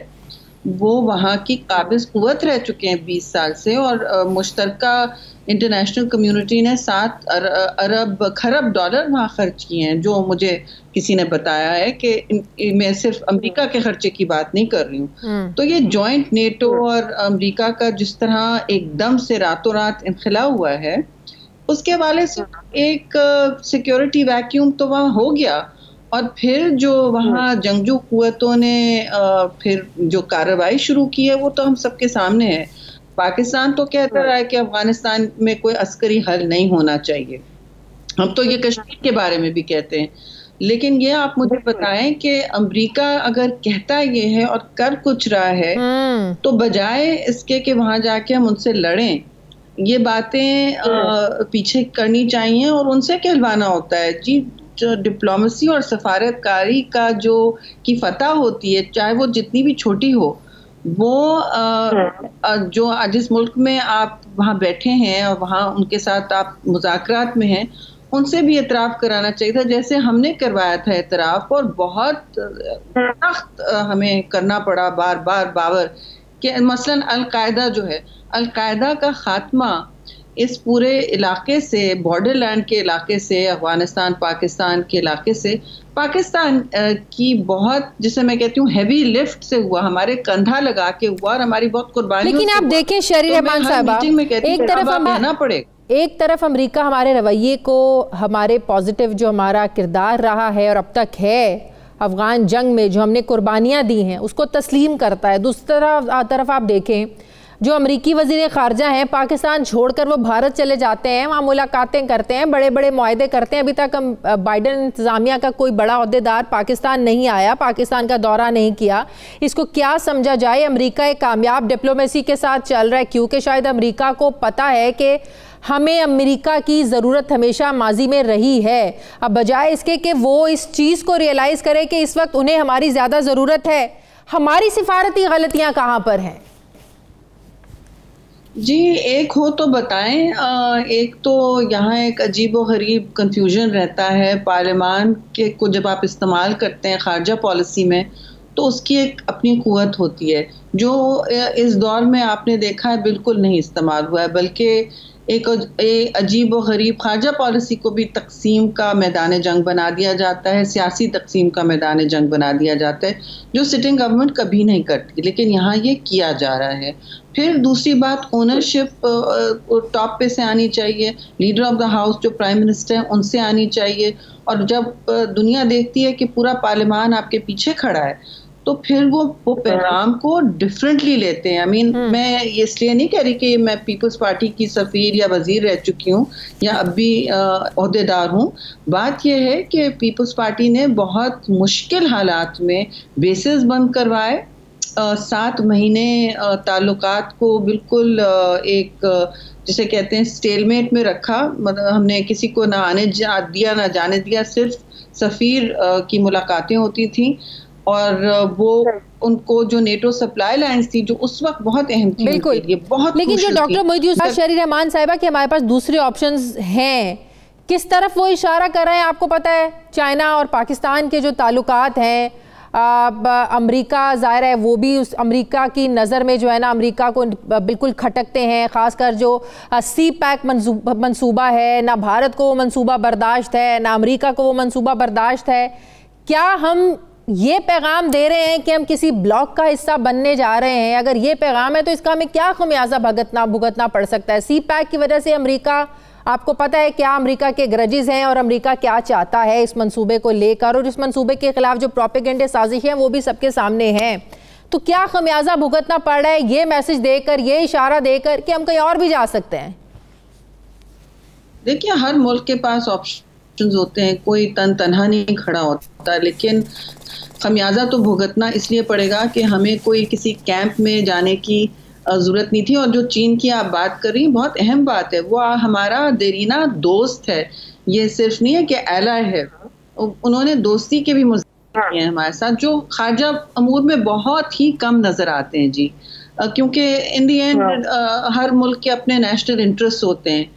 वो वहाँ की काबिज़ क़ुव्वत रह चुके हैं 20 साल से, और मुश्तरका इंटरनेशनल कम्युनिटी ने 7 अरब खरब डॉलर वहाँ ख़र्च किए हैं, जो मुझे किसी ने बताया है कि मैं सिर्फ अमेरिका के ख़र्चे की बात नहीं कर रही हूँ। तो ये जॉइंट नेटो और अमेरिका का जिस तरह एकदम से रातों रात इनखला हुआ है उसके हवाले से एक सिक्योरिटी वैक्यूम तो वहाँ हो गया, और फिर जो वहाँ जंगजू कुव्वतों ने फिर जो कार्रवाई शुरू की है वो तो हम सबके सामने है। पाकिस्तान तो कहता रहा है कि अफगानिस्तान में कोई अस्करी हल नहीं होना चाहिए, हम तो ये कश्मीर के बारे में भी कहते हैं, लेकिन ये आप मुझे बताएं कि अमेरिका अगर कहता ये है और कर कुछ रहा है तो बजाय इसके कि वहाँ जाके हम उनसे लड़ें, ये बातें पीछे करनी चाहिए और उनसे कहलवाना होता है। जी, जो डिप्लोमेसी और सफारतकारी का जो की फतह होती है, चाहे वो जितनी भी छोटी हो, वो जो जिस मुल्क में आप वहाँ बैठे हैं और वहाँ उनके साथ आप मुज़ाकरात में हैं, उनसे भी एतराफ़ कराना चाहिए था, जैसे हमने करवाया था एतराफ़। और बहुत सख्त हमें करना पड़ा बार बार बावर कि मसलन अलकायदा जो है, अलकायदा का ख़ात्मा इस पूरे इलाके से, बॉर्डर लैंड के इलाके से, अफ़गानिस्तान पाकिस्तान के इलाके से, पाकिस्तान की बहुत, जिसे मैं कहती हूँ हैवी लिफ्ट से हुआ, हमारे कंधा लगा के हुआ और हमारी बहुत कुर्बानी। लेकिन आप देखें शहरी रहमान साहबा, एक तरफ रहना पड़ेगा, एक तरफ अमेरिका हमारे रवैये को, हमारे पॉजिटिव जो हमारा किरदार रहा है और अब तक है अफ़गान जंग में जो हमने कुर्बानियाँ दी हैं उसको तस्लीम करता है, दूसरी तरफ आप देखें जो अमेरिकी वज़ीर ख़ारजा हैं पाकिस्तान छोड़कर वो भारत चले जाते हैं, वहाँ मुलाकातें करते हैं, बड़े बड़े मुआहदे करते हैं। अभी तक बाइडन इंतज़ामिया का कोई बड़ा अहदेदार पाकिस्तान नहीं आया, पाकिस्तान का दौरा नहीं किया। इसको क्या समझा जाए? अमेरिका एक कामयाब डिप्लोमेसी के साथ चल रहा है क्योंकि शायद अमेरिका को पता है कि हमें अमेरिका की ज़रूरत हमेशा माजी में रही है। अब बजाय इसके कि वो इस चीज़ को रियलाइज़ करें कि इस वक्त उन्हें हमारी ज़्यादा ज़रूरत है, हमारी सिफारती गलतियाँ कहाँ पर हैं? जी, एक हो तो बताएं। एक तो यहाँ एक अजीब व गरीब कन्फ्यूजन रहता है पार्लियामान के को, जब आप इस्तेमाल करते हैं खारजा पॉलिसी में तो उसकी एक अपनी क़ुव्वत होती है जो इस दौर में आपने देखा है बिल्कुल नहीं इस्तेमाल हुआ है, बल्कि एक अजीब व गरीब खारजा पॉलिसी को भी तकसीम का मैदान जंग बना दिया जाता है, सियासी तकसीम का मैदान जंग बना दिया जाता है जो सिटिंग गवर्नमेंट कभी नहीं करती, लेकिन यहाँ ये किया जा रहा है। फिर दूसरी बात, ओनरशिप टॉप पे से आनी चाहिए, लीडर ऑफ द हाउस जो प्राइम मिनिस्टर हैं उनसे आनी चाहिए, और जब दुनिया देखती है कि पूरा पार्लियामान आपके पीछे खड़ा है तो फिर वो पैगाम को डिफरेंटली लेते हैं। आई मीन मैं ये इसलिए नहीं कह रही कि मैं पीपल्स पार्टी की सफ़ीर या वज़ीर रह चुकी हूँ या अब भी अहदेदार हूँ, बात यह है कि पीपल्स पार्टी ने बहुत मुश्किल हालात में बेसेस बंद करवाए, 7 महीने ताल्लुकात को बिल्कुल एक जिसे कहते हैं स्टेलमेट में रखा, मतलब हमने किसी को ना आने दिया ना जाने दिया, सिर्फ सफ़ीर की मुलाकातें होती थीं और वो उनको जो नेटो सप्लाई लाइन्स थी जो उस वक्त बहुत अहम थी उनके लिए बहुत, लेकिन जो डॉक्टर मोईद यूसुफ शहरी रहमान साहिबा कि हमारे पास दूसरे ऑप्शंस हैं, किस तरफ वो इशारा कर रहे हैं? आपको पता है चाइना और पाकिस्तान के जो ताल्लुकात हैं, अमेरिका ज़ाहिर है वो भी उस अमेरिका की नज़र में जो है ना अमेरिका को बिल्कुल खटकते हैं, ख़ासकर जो CPEC मनसूबा है, ना भारत को वो मनसूबा बर्दाश्त है ना अमेरिका को वो मनसूबा बर्दाश्त है। क्या हम ये पैगाम दे रहे हैं कि हम किसी ब्लॉक का हिस्सा बनने जा रहे हैं? अगर ये पैगाम है तो इसका हमें क्या खमियाजा भुगतना पड़ सकता है? CPEC की वजह से अमेरिका, आपको पता है क्या अमेरिका के ग्रजेस हैं और अमेरिका क्या चाहता है इस मंसूबे को लेकर, और इस मंसूबे के खिलाफ जो प्रोपेगेंडे साजिश है वो भी सबके सामने हैं। तो क्या खमियाजा भुगतना पड़ रहा है ये मैसेज देकर, ये इशारा देकर कि हम कहीं और भी जा सकते हैं? देखिए, हर मुल्क के पास ऑप्शंस होते हैं, कोई तन्हा नहीं खड़ा होता, लेकिन खमियाजा तो भुगतना इसलिए पड़ेगा कि हमें कोई किसी कैंप में जाने की ज़रूरत नहीं थी। और जो चीन की आप बात कर रही हैं बहुत अहम बात है, वो हमारा देरीना दोस्त है, ये सिर्फ नहीं है कि एलाय है, उन्होंने दोस्ती के भी मुजाहिरे किए हैं हमारे साथ जो खारजा अमूर में बहुत ही कम नज़र आते हैं। जी, क्योंकि इन दी एंड हर मुल्क के अपने नेशनल इंटरेस्ट होते हैं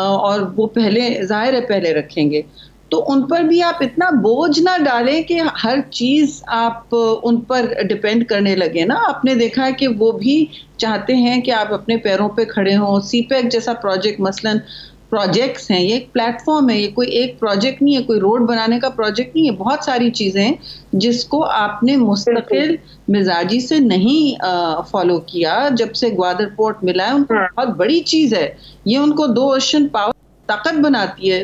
और वो पहले ज़ाहिर है पहले रखेंगे, तो उन पर भी आप इतना बोझ ना डालें कि हर चीज़ आप उन पर डिपेंड करने लगे ना। आपने देखा है कि वो भी चाहते हैं कि आप अपने पैरों पे खड़े हों। CPEC जैसा प्रोजेक्ट, मसलन प्रोजेक्ट्स हैं, ये एक प्लेटफॉर्म है, ये कोई एक प्रोजेक्ट नहीं है, कोई रोड बनाने का प्रोजेक्ट नहीं है, बहुत सारी चीज़ें हैं जिसको आपने मुस्तकिल मिजाजी से नहीं फॉलो किया। जब से ग्वादर पोर्ट मिला है उनको बहुत बड़ी चीज़ है, ये उनको 2 ओशन पावर ताकत बनाती है,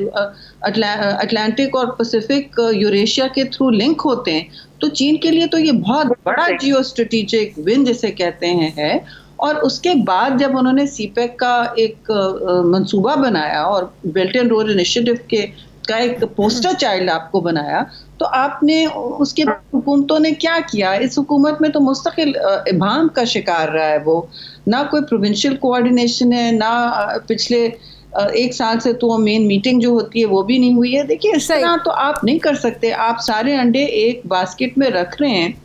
अटलांटिक और पैसिफिक यूरेशिया के थ्रू लिंक होते हैं, तो चीन के लिए तो ये बहुत बड़ा जियो स्ट्रेटिजिक विन जिसे कहते हैं है। और उसके बाद जब उन्होंने CPEC का एक मंसूबा बनाया और बेल्ट एंड रोड इनिशिएटिव के का एक पोस्टर चाइल्ड आपको बनाया, तो आपने उसके हुकूमतों ने क्या किया? इस हुकूमत में तो मुस्तकिल इबाम का शिकार रहा है, वो ना कोई प्रोविंशियल कोऑर्डिनेशन है, ना पिछले 1 साल से तो मेन मीटिंग जो होती है वो भी नहीं हुई है। देखिए, इस तरह तो आप नहीं कर सकते, आप सारे अंडे एक बास्केट में रख रहे हैं,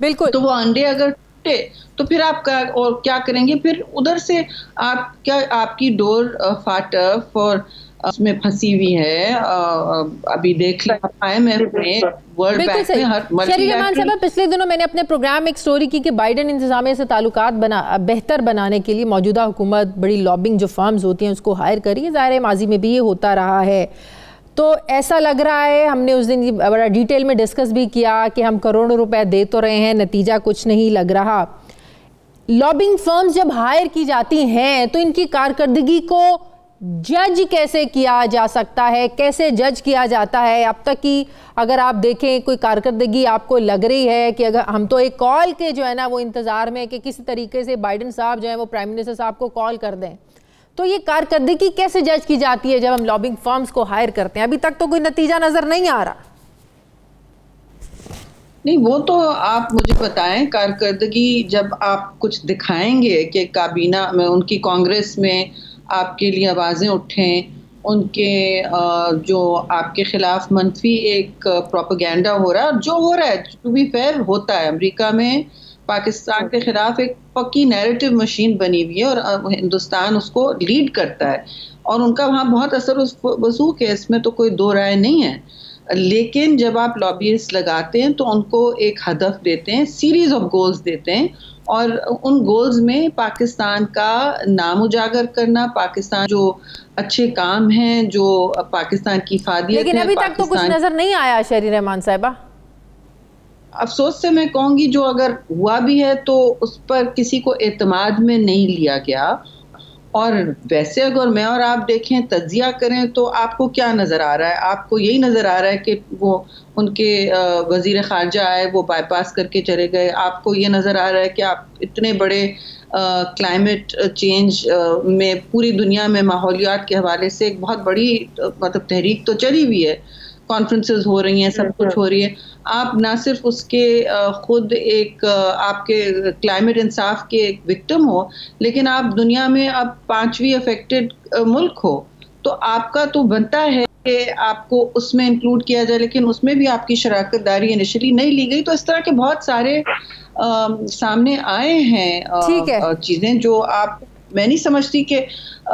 बिल्कुल, तो वो अंडे अगर टूटे तो फिर आप और क्या करेंगे? फिर उधर से आप क्या, आपकी डोर फाटफ और उसमें फंसी हुई है। अभी देख लिया IMF में, वर्ल्ड बैंक में, हर मल्टीलेटरल। पिछले दिनों मैंने अपने प्रोग्राम में एक स्टोरी की कि बाइडन इंतजामिया से ताल्लुकात बेहतर बनाने के लिए मौजूदा हुकूमत बड़ी लॉबिंग जो फर्म्स होती हैं उसको हायर करी है। ज़ाहिर है माजी में भी ये होता रहा है। तो ऐसा लग रहा है, हमने उस दिन बड़ा डिटेल में डिस्कस भी किया कि हम करोड़ों रुपए दे तो रहे हैं, नतीजा कुछ नहीं लग रहा। लॉबिंग फर्म्स जब हायर की जाती हैं तो इनकी कारकर्दगी को जज कैसे किया जा सकता है, कैसे जज किया जाता है? अब तक की अगर आप देखें कोई कारकर्दगी आपको लग रही है कि अगर हम तो एक कॉल के जो है ना वो इंतज़ार में कि किसी तरीके से बाइडन साहब जो है वो प्राइम मिनिस्टर साहब को कॉल कर दें, तो ये कारकर्दगी कैसे जज की जाती है जब हम लॉबिंग फर्म्स को हायर करते हैं? अभी तक तो कोई नतीजा नज़र नहीं आ रहा। नहीं, वो तो आप मुझे बताएं, कारकर्दगी जब आप कुछ दिखाएंगे कि काबीना में, उनकी कांग्रेस में आपके लिए आवाज़ें उठें, उनके जो आपके खिलाफ मनफी एक प्रोपेगेंडा हो रहा है, जो हो रहा है, टू बी फेयर होता है। अमेरिका में पाकिस्तान के खिलाफ एक पक्की नैरेटिव मशीन बनी हुई है और हिंदुस्तान उसको लीड करता है और उनका वहाँ बहुत असर वसूख है, इसमें तो कोई दो राय नहीं है। लेकिन जब आप लॉबिस्ट लगाते हैं तो उनको एक हदफ देते हैं, सीरीज़ ऑफ गोल्स देते हैं और उन गोल्स में पाकिस्तान का नाम उजागर करना, पाकिस्तान जो अच्छे काम हैं, जो पाकिस्तान की फादियत है। लेकिन अभी तक तो कुछ नज़र नहीं आया शहरी रहमान साहिबा। अफसोस से मैं कहूँगी जो अगर हुआ भी है तो उस पर किसी को एतमाद में नहीं लिया गया। और वैसे अगर मैं और आप देखें, तज्जिया करें, तो आपको क्या नज़र आ रहा है? आपको यही नज़र आ रहा है कि वो उनके वज़ीर ख़ारजा आए, वो बाईपास करके चले गए। आपको ये नज़र आ रहा है कि आप इतने बड़े क्लाइमेट चेंज में पूरी दुनिया में माहौलियात के हवाले से एक बहुत बड़ी मतलब तहरीक तो चली हुई है, कॉन्फ्रेंसेस हो रही हैं, सब कुछ हो रही है। आप ना सिर्फ उसके ख़ुद एक आपके क्लाइमेट इंसाफ के एक विक्टिम हो, लेकिन आप दुनिया में अब 5वीं अफेक्टेड मुल्क हो, तो आपका तो बनता है कि आपको उसमें इंक्लूड किया जाए, लेकिन उसमें भी आपकी शराकत दारी इनिशियली नहीं ली गई। तो इस तरह के बहुत सारे सामने आए हैं चीज़ें जो आप, मैं नहीं समझती कि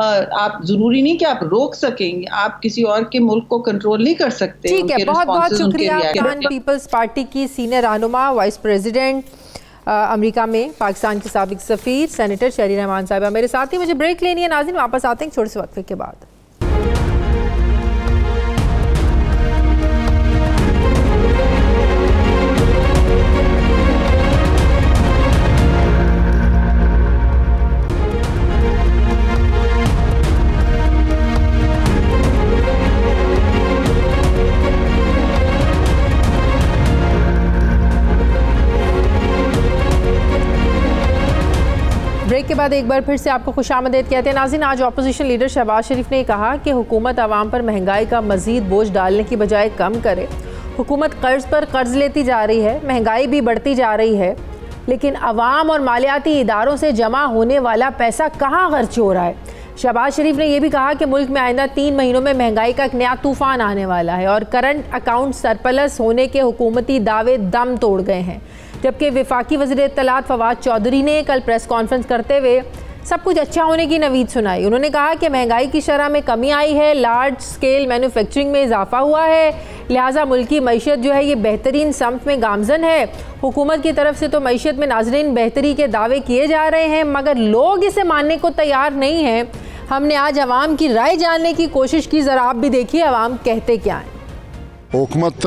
आप, जरूरी नहीं कि आप रोक सकेंगे, आप किसी और के मुल्क को कंट्रोल नहीं कर सकते। ठीक है, बहुत बहुत शुक्रिया। पाकिस्तान पीपल्स पार्टी की सीनियर रहनुमा, वाइस प्रेसिडेंट अमेरिका में पाकिस्तान के साबिक सफ़ीर सेनेटर शहरी रहमान साहिबा मेरे साथ ही। मुझे ब्रेक लेनी है नाज़रीन, वापस आते हैं छोटे से वक्त के बाद। ब्रेक के बाद एक बार फिर से आपको खुशामदीद कहते हैं नाज़रीन। आज अपोजिशन लीडर शहबाज शरीफ ने कहा कि हुकूमत आवाम पर महंगाई का मज़ीद बोझ डालने की बजाय कम करे। हुकूमत कर्ज पर कर्ज लेती जा रही है, महंगाई भी बढ़ती जा रही है, लेकिन आवाम और मालियाती इदारों से जमा होने वाला पैसा कहाँ खर्च हो रहा है? शहबाज शरीफ ने यह भी कहा कि मुल्क में आइंदा 3 महीनों में महंगाई का एक नया तूफ़ान आने वाला है और करंट अकाउंट सरप्लस होने के हुकूमती दावे दम तोड़ गए हैं। जबकि वफाकी वज़ीर इत्तलात फवाद चौधरी ने कल प्रेस कॉन्फ्रेंस करते हुए सब कुछ अच्छा होने की नवीद सुनाई। उन्होंने कहा कि महंगाई की शरह में कमी आई है, लार्ज स्केल मैन्युफैक्चरिंग में इजाफा हुआ है, लिहाजा मुल्की मईशत जो है ये बेहतरीन सम्त में गामजन है। हुकूमत की तरफ से तो मईशत में नाजरीन बेहतरी के दावे किए जा रहे हैं, मगर लोग इसे मानने को तैयार नहीं हैं। हमने आज आवाम की राय जानने की कोशिश की, ज़रा आप भी देखिए आवाम कहते क्या हैं। हुकूमत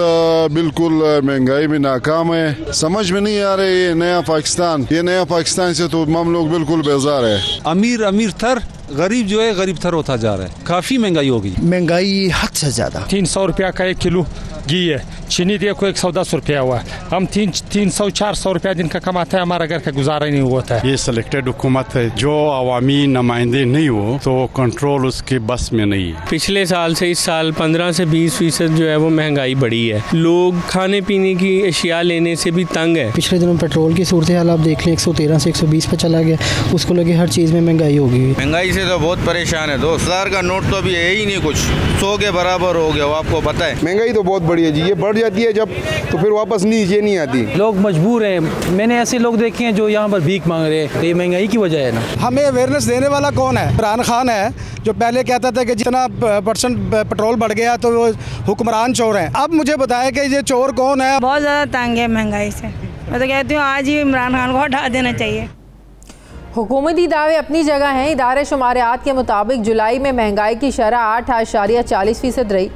बिल्कुल महंगाई में नाकाम है, समझ में नहीं आ रहा है नया पाकिस्तान से तो हम लोग बिल्कुल बेजार है। अमीर थर, गरीब जो है गरीब थर होता जा रहा है। काफ़ी महंगाई हो गई, महंगाई हद से ज़्यादा। 300 रुपया का 1 किलो घी है, चीनी देखो 110 रुपया हुआ। हम 300-400 रुपया दिन का कमाते हैं, हमारा घर का गुजारा नहीं होता है। ये सिलेक्टेड हुकूमत है, जो अवामी नुमाइंदे नहीं हो तो कंट्रोल उसके बस में नहीं है। पिछले साल से इस साल 15 से 20% जो है वो महंगाई बढ़ी है। लोग खाने पीने की अशिया लेने से भी तंग है। पिछले दिनों पेट्रोल की सूरत हाल आप देख लें, 113 से 120 पे चला गया, उसको लगे हर चीज़ में महंगाई होगी। महंगाई से तो बहुत परेशान है दोस्त। हजार का नोट तो अभी है ही नहीं, कुछ 100 के बराबर हो गया। वो आपको पता है महंगाई तो बहुत बड़ी है जी, ये बढ़ जाती है जब तो फिर वापस नीचे नहीं आती। लोग मजबूर हैं, मैंने ऐसे लोग देखे हैं जो यहाँ पर भीख मांग रहे हैं, ये महंगाई की वजह है ना। हमें अवेयरनेस देने वाला कौन है? इमरान खान है जो पहले कहता था कि जितना परसेंट पेट्रोल बढ़ गया तो वो हुक्मरान चोर हैं। अब मुझे बताया कि ये चोर कौन है। बहुत ज़्यादा तंग है महंगाई से, मैं तो कहती हूँ आज ही इमरान खान को हटा देना चाहिए। हुकूमती दावे अपनी जगह हैं। इदारे शुमारियात के मुताबिक जुलाई में महंगाई की शरह 8.40% रही।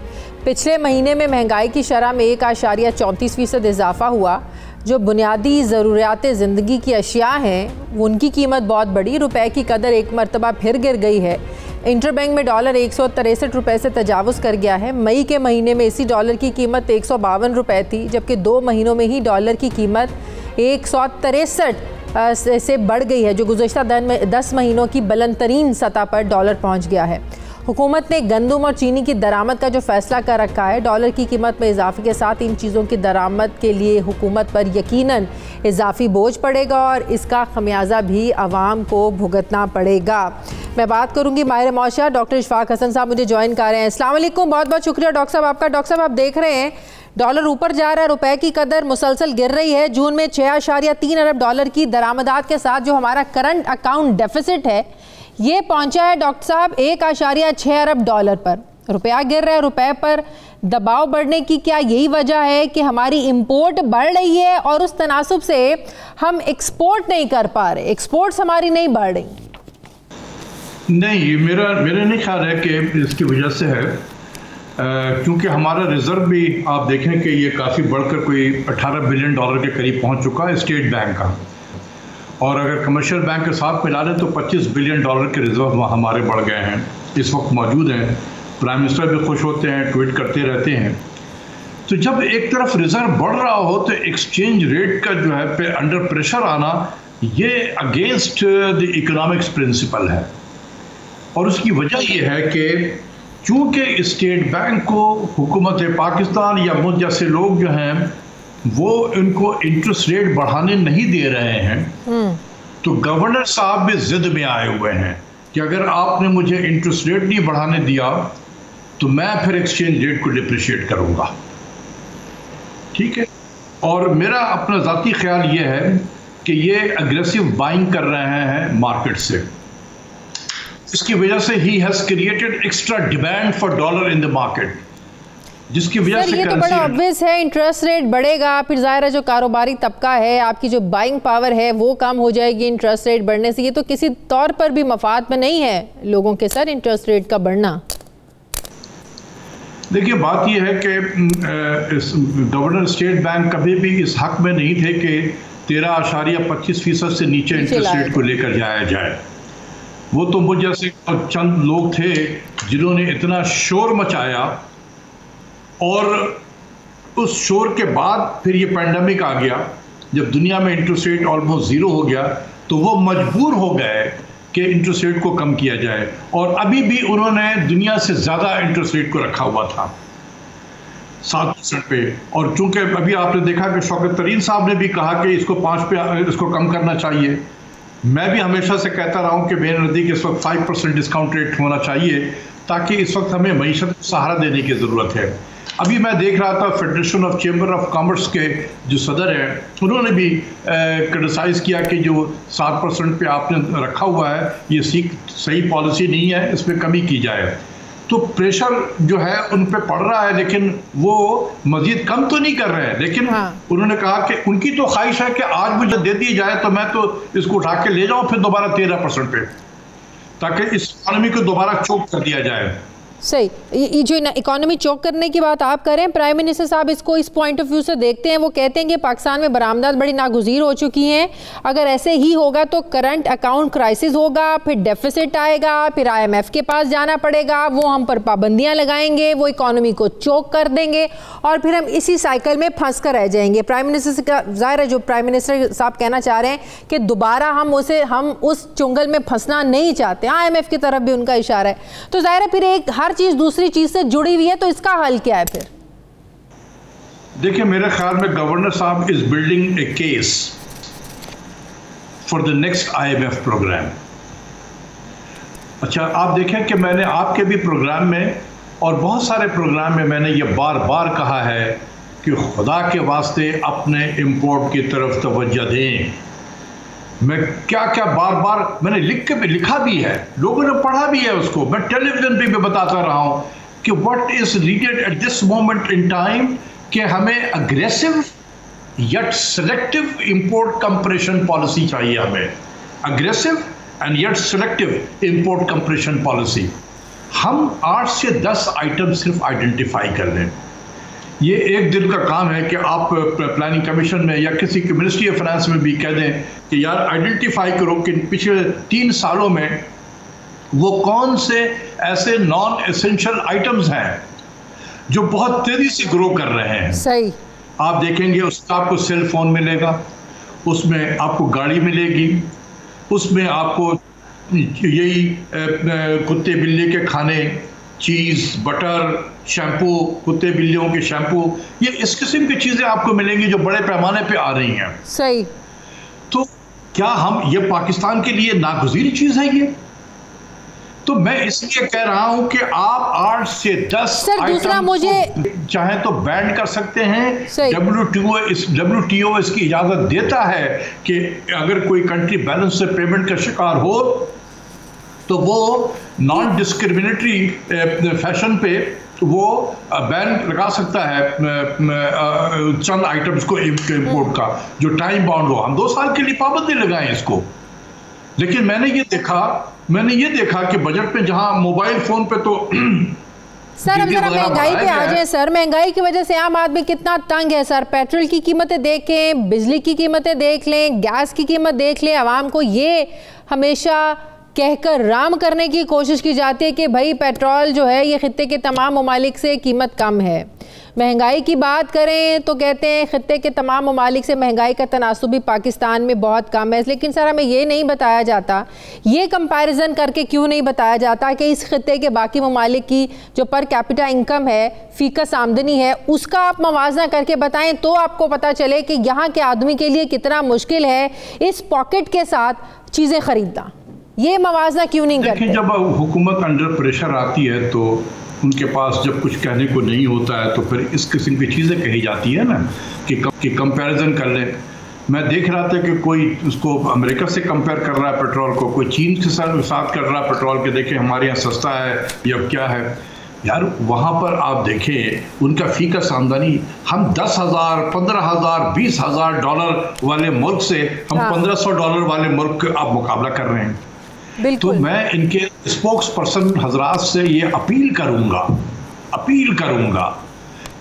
पिछले महीने में महंगाई की शरह में 1.34% इजाफा हुआ। जो बुनियादी ज़रूरियात ज़िंदगी की अशिया हैं उनकी कीमत बहुत बढ़ी। रुपए की कदर एक मरतबा फिर गिर गई है। इंटरबैंक में डॉलर 163 रुपये से तजावुज़ कर गया है। मई के महीने में इसी डॉलर की कीमत 152 रुपये थी, जबकि 2 महीनों में ही डॉलर की कीमत 163 से बढ़ गई है, जो गुज़श्ता 10 महीनों की बुलंद तरीन सतह पर डॉलर पहुंच गया है। हुकूमत ने गंदम और चीनी की दरामद का जो फैसला कर रखा है, डॉलर की कीमत में इजाफे के साथ इन चीज़ों की दरामद के लिए हुकूमत पर यकीनन इजाफी बोझ पड़ेगा और इसका खमियाजा भी आवाम को भुगतना पड़ेगा। मैं बात करूंगी माहिर मौशा डॉक्टर अशफाक हसन साहब मुझे ज्वाइन कर रहे हैं। अस्सलाम वालेकुम, बहुत बहुत शुक्रिया डॉक्टर साहब आपका। डॉक्टर साहब आप देख रहे हैं डॉलर ऊपर जा रहा है, रुपए की कदर मुसलसल गिर रही है। जून में 6.3 अरब डॉलर की दरामदात के साथ जो हमारा करंट अकाउंट डेफिसिट है ये पहुंचा है डॉक्टर साहब 1.6 अरब डॉलर पर। रुपया गिर रहा है, रुपए पर दबाव बढ़ने की क्या यही वजह है कि हमारी इंपोर्ट बढ़ रही है और उस तनासब से हम एक्सपोर्ट नहीं कर पा रहे, एक्सपोर्ट्स हमारी नहीं बढ़ रही? नहीं, मेरा नहीं ख्याल है कि इसकी वजह से है, क्योंकि हमारा रिजर्व भी आप देखें कि ये काफ़ी बढ़कर कोई 18 बिलियन डॉलर के करीब पहुंच चुका है स्टेट बैंक का, और अगर कमर्शियल बैंक के साथ मिला लें तो 25 बिलियन डॉलर के रिजर्व हमारे बढ़ गए हैं, इस वक्त मौजूद हैं। प्राइम मिनिस्टर भी खुश होते हैं, ट्वीट करते रहते हैं। तो जब एक तरफ रिज़र्व बढ़ रहा हो तो एक्सचेंज रेट का जो है अंडर प्रेशर आना ये अगेंस्ट द इकोनॉमिक्स प्रिंसिपल है, और उसकी वजह यह है कि चूँकि स्टेट बैंक को हुकूमत पाकिस्तान या मुझ जैसे लोग जो हैं वो इनको इंटरेस्ट रेट बढ़ाने नहीं दे रहे हैं, तो गवर्नर साहब भी ज़िद में आए हुए हैं कि अगर आपने मुझे इंटरेस्ट रेट नहीं बढ़ाने दिया तो मैं फिर एक्सचेंज रेट को डिप्रिशिएट करूँगा। ठीक है, और मेरा अपना ज़ाती ख्याल ये है कि ये अग्रेसिव बाइंग कर रहे हैं मार्केट से, इसकी वजह से ही has created extra demand for dollar in the market, जिसकी वजह से ये तो बड़ा ऑब्वियस है इंटरेस्ट रेट बढ़ेगा, फिर जाहिर है जो कारोबारी तबका है आपकी जो बाइंग पावर है वो कम हो जाएगी इंटरेस्ट रेट बढ़ने से। ये तो किसी तौर पर भी मफाद में नहीं है लोगों के साथ इंटरेस्ट रेट का बढ़ना। देखिए बात यह है कि गवर्नर स्टेट बैंक कभी भी इस हक में नहीं थे कि 13.25% से नीचे इंटरेस्ट रेट को लेकर जाया जाए। वो तो मुझ जैसे चंद लोग थे जिन्होंने इतना शोर मचाया, और उस शोर के बाद फिर ये पैंडमिक आ गया, जब दुनिया में इंटरेस्ट रेट ऑलमोस्ट ज़ीरो हो गया तो वो मजबूर हो गए कि इंटरेस्ट रेट को कम किया जाए, और अभी भी उन्होंने दुनिया से ज़्यादा इंटरेस्ट रेट को रखा हुआ था 7% पे। और चूँकि अभी आपने देखा कि शौकत तरीन साहब ने भी कहा कि इसको 5 पे इसको कम करना चाहिए। मैं भी हमेशा से कहता रहा हूँ कि बेनज़ीर के इस वक्त 5% डिस्काउंट रेट होना चाहिए ताकि इस वक्त हमें मीशत को सहारा देने की ज़रूरत है। अभी मैं देख रहा था federation of chamber of commerce के जो सदर हैं उन्होंने भी क्रिटिसाइज़ किया कि जो 7% पे आपने रखा हुआ है ये सही पॉलिसी नहीं है, इस पर कमी की जाए। तो प्रेशर जो है उन पर पड़ रहा है, लेकिन वो मजीद कम तो नहीं कर रहे हैं, लेकिन हाँ। उन्होंने कहा कि उनकी तो ख्वाहिश है कि आज मुझे दे दी जाए तो मैं तो इसको उठा के ले जाऊं फिर दोबारा 13% पे, ताकि इस इकोनॉमी को दोबारा चोक कर दिया जाए। सही, ये जो इकोनॉमी चोक करने की बात आप कर रहे हैं, प्राइम मिनिस्टर साहब इसको इस पॉइंट ऑफ व्यू से देखते हैं। वो कहते हैं कि पाकिस्तान में बरामदात बड़ी नागुज़ीर हो चुकी हैं, अगर ऐसे ही होगा तो करंट अकाउंट क्राइसिस होगा, फिर डेफिसिट आएगा, फिर आईएमएफ के पास जाना पड़ेगा, वो हम पर पाबंदियां लगाएंगे, वो इकोनॉमी को चोक कर देंगे और फिर हम इसी साइकिल में फंस कर रह जाएंगे। प्राइम मिनिस्टर का ज़ाहिर है जो प्राइम मिनिस्टर साहब कहना चाह रहे हैं कि दोबारा हम उस चुंगल में फंसना नहीं चाहते। आईएमएफ की तरफ भी उनका इशारा है, तो ज़ाहिर है फिर एक चीज दूसरी चीज से जुड़ी हुई है, तो इसका हल क्या है फिर? देखिए मेरे ख्याल में गवर्नर साहब is building a case for the next IMF programme. अच्छा, आप देखें कि मैंने आपके भी प्रोग्राम में और बहुत सारे प्रोग्राम में मैंने ये बार बार कहा है कि खुदा के वास्ते अपने इम्पोर्ट की तरफ तवज्जो दें। मैं क्या क्या बार बार मैंने लिख के भी लिखा भी है, लोगों ने पढ़ा भी है उसको, मैं टेलीविज़न पे भी बताता रहा हूँ कि what is needed at this moment in time कि हमें aggressive yet selective import compression policy चाहिए, हमें aggressive and yet selective import compression policy. हम 8 से 10 आइटम सिर्फ आइडेंटिफाई कर लें। ये एक दिन का काम है कि आप प्लानिंग कमीशन में या किसी की मिनिस्ट्री ऑफ फाइनेंस में भी कह दें कि यार आइडेंटिफाई करो कि पिछले 3 सालों में वो कौन से ऐसे नॉन एसेंशियल आइटम्स हैं जो बहुत तेज़ी से ग्रो कर रहे हैं। सही, आप देखेंगे उसका आपको सेल फोन मिलेगा, उसमें आपको गाड़ी मिलेगी, उसमें आपको यही कुत्ते बिल्ली के खाने, चीज़, बटर, शैम्पू, कुत्ते बिल्लियों के शैम्पू, ये इस किस्म की चीज़ें आपको मिलेंगी जो बड़े पैमाने पे आ रही हैं। सही, तो क्या हम, ये पाकिस्तान के लिए नागुज़ीर चीज़ है ये? तो मैं इसलिए कह रहा हूं कि आप 8 से 10 आइटम मुझे चाहे तो बैन कर सकते हैं। WTO इसकी इजाजत देता है कि अगर कोई कंट्री बैलेंस से पेमेंट का शिकार हो तो वो नॉन डिस्क्रिमिनेटरी फैशन पे वो बैन लगा सकता है चंद आइटम्स को इम्पोर्ट का जो टाइम बाउंड हो। हम 2 साल के लिए पाबंदी लगाएं इसको। लेकिन मैंने ये देखा कि बजट में जहां मोबाइल फोन पे तो सर, हम जरा महंगाई पे आ जाए। सर, महंगाई की वजह से आम आदमी कितना तंग है सर। पेट्रोल की कीमतें देखें, बिजली की कीमतें देख लें, गैस की कीमत देख लें। आवाम को ये हमेशा कहकर राम करने की कोशिश की जाती है कि भाई पेट्रोल जो है ये खित्ते के तमाम ममालिक से कीमत कम है। महंगाई की बात करें तो कहते हैं खित्ते के तमाम ममालिक से महंगाई का तनासुब भी पाकिस्तान में बहुत कम है। लेकिन सर, हमें ये नहीं बताया जाता, ये कंपैरिजन करके क्यों नहीं बताया जाता कि इस खित्ते के बाकी ममालिक की जो पर कैपिटा इनकम है, फीकस आमदनी है, उसका आप मवाजना करके बताएं तो आपको पता चले कि यहाँ के आदमी के लिए कितना मुश्किल है इस पॉकेट के साथ चीज़ें ख़रीदना। ये मवाजना क्यों नहीं करते? जब हुकूमत अंडर प्रेशर आती है तो उनके पास जब कुछ कहने को नहीं होता है तो फिर इस किस्म की चीज़ें कही जाती है ना कि कंपैरिजन कर लें। मैं देख रहा था कि कोई उसको अमेरिका से कंपेयर कर रहा है पेट्रोल को, कोई चीन के साथ कर रहा है पेट्रोल के, देखें हमारे यहाँ सस्ता है या क्या है। यार, वहाँ पर आप देखें उनका फीकस आमदनी, हम 10,000, 15,000, 20,000 डॉलर वाले मुल्क से हम $1,500 वाले मुल्क आप मुकाबला कर रहे हैं। तो मैं इनके स्पोक्स पर्सन हजरात से ये अपील करूंगा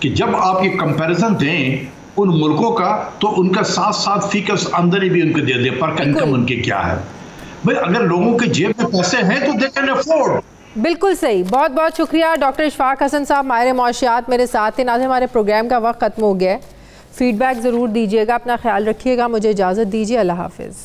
कि जब आप ये कंपैरिजन दें उन मुल्कों का तो उनका साथ साथ फीकस आमदनी भी उनको दे दें, पर इनकम उनके क्या है। भाई, अगर लोगों के जेब में पैसे हैं तो दे कैन अफोर्ड। बिल्कुल सही, बहुत बहुत शुक्रिया डॉक्टर अशफाक हसन साहब, माहिर मौशियात, मेरे साथ थे। नाज़रीन, हमारे प्रोग्राम का वक्त ख़त्म हो गया है। फीडबैक ज़रूर दीजिएगा, अपना ख्याल रखिएगा, मुझे इजाज़त दीजिए, अल्लाह हाफिज़।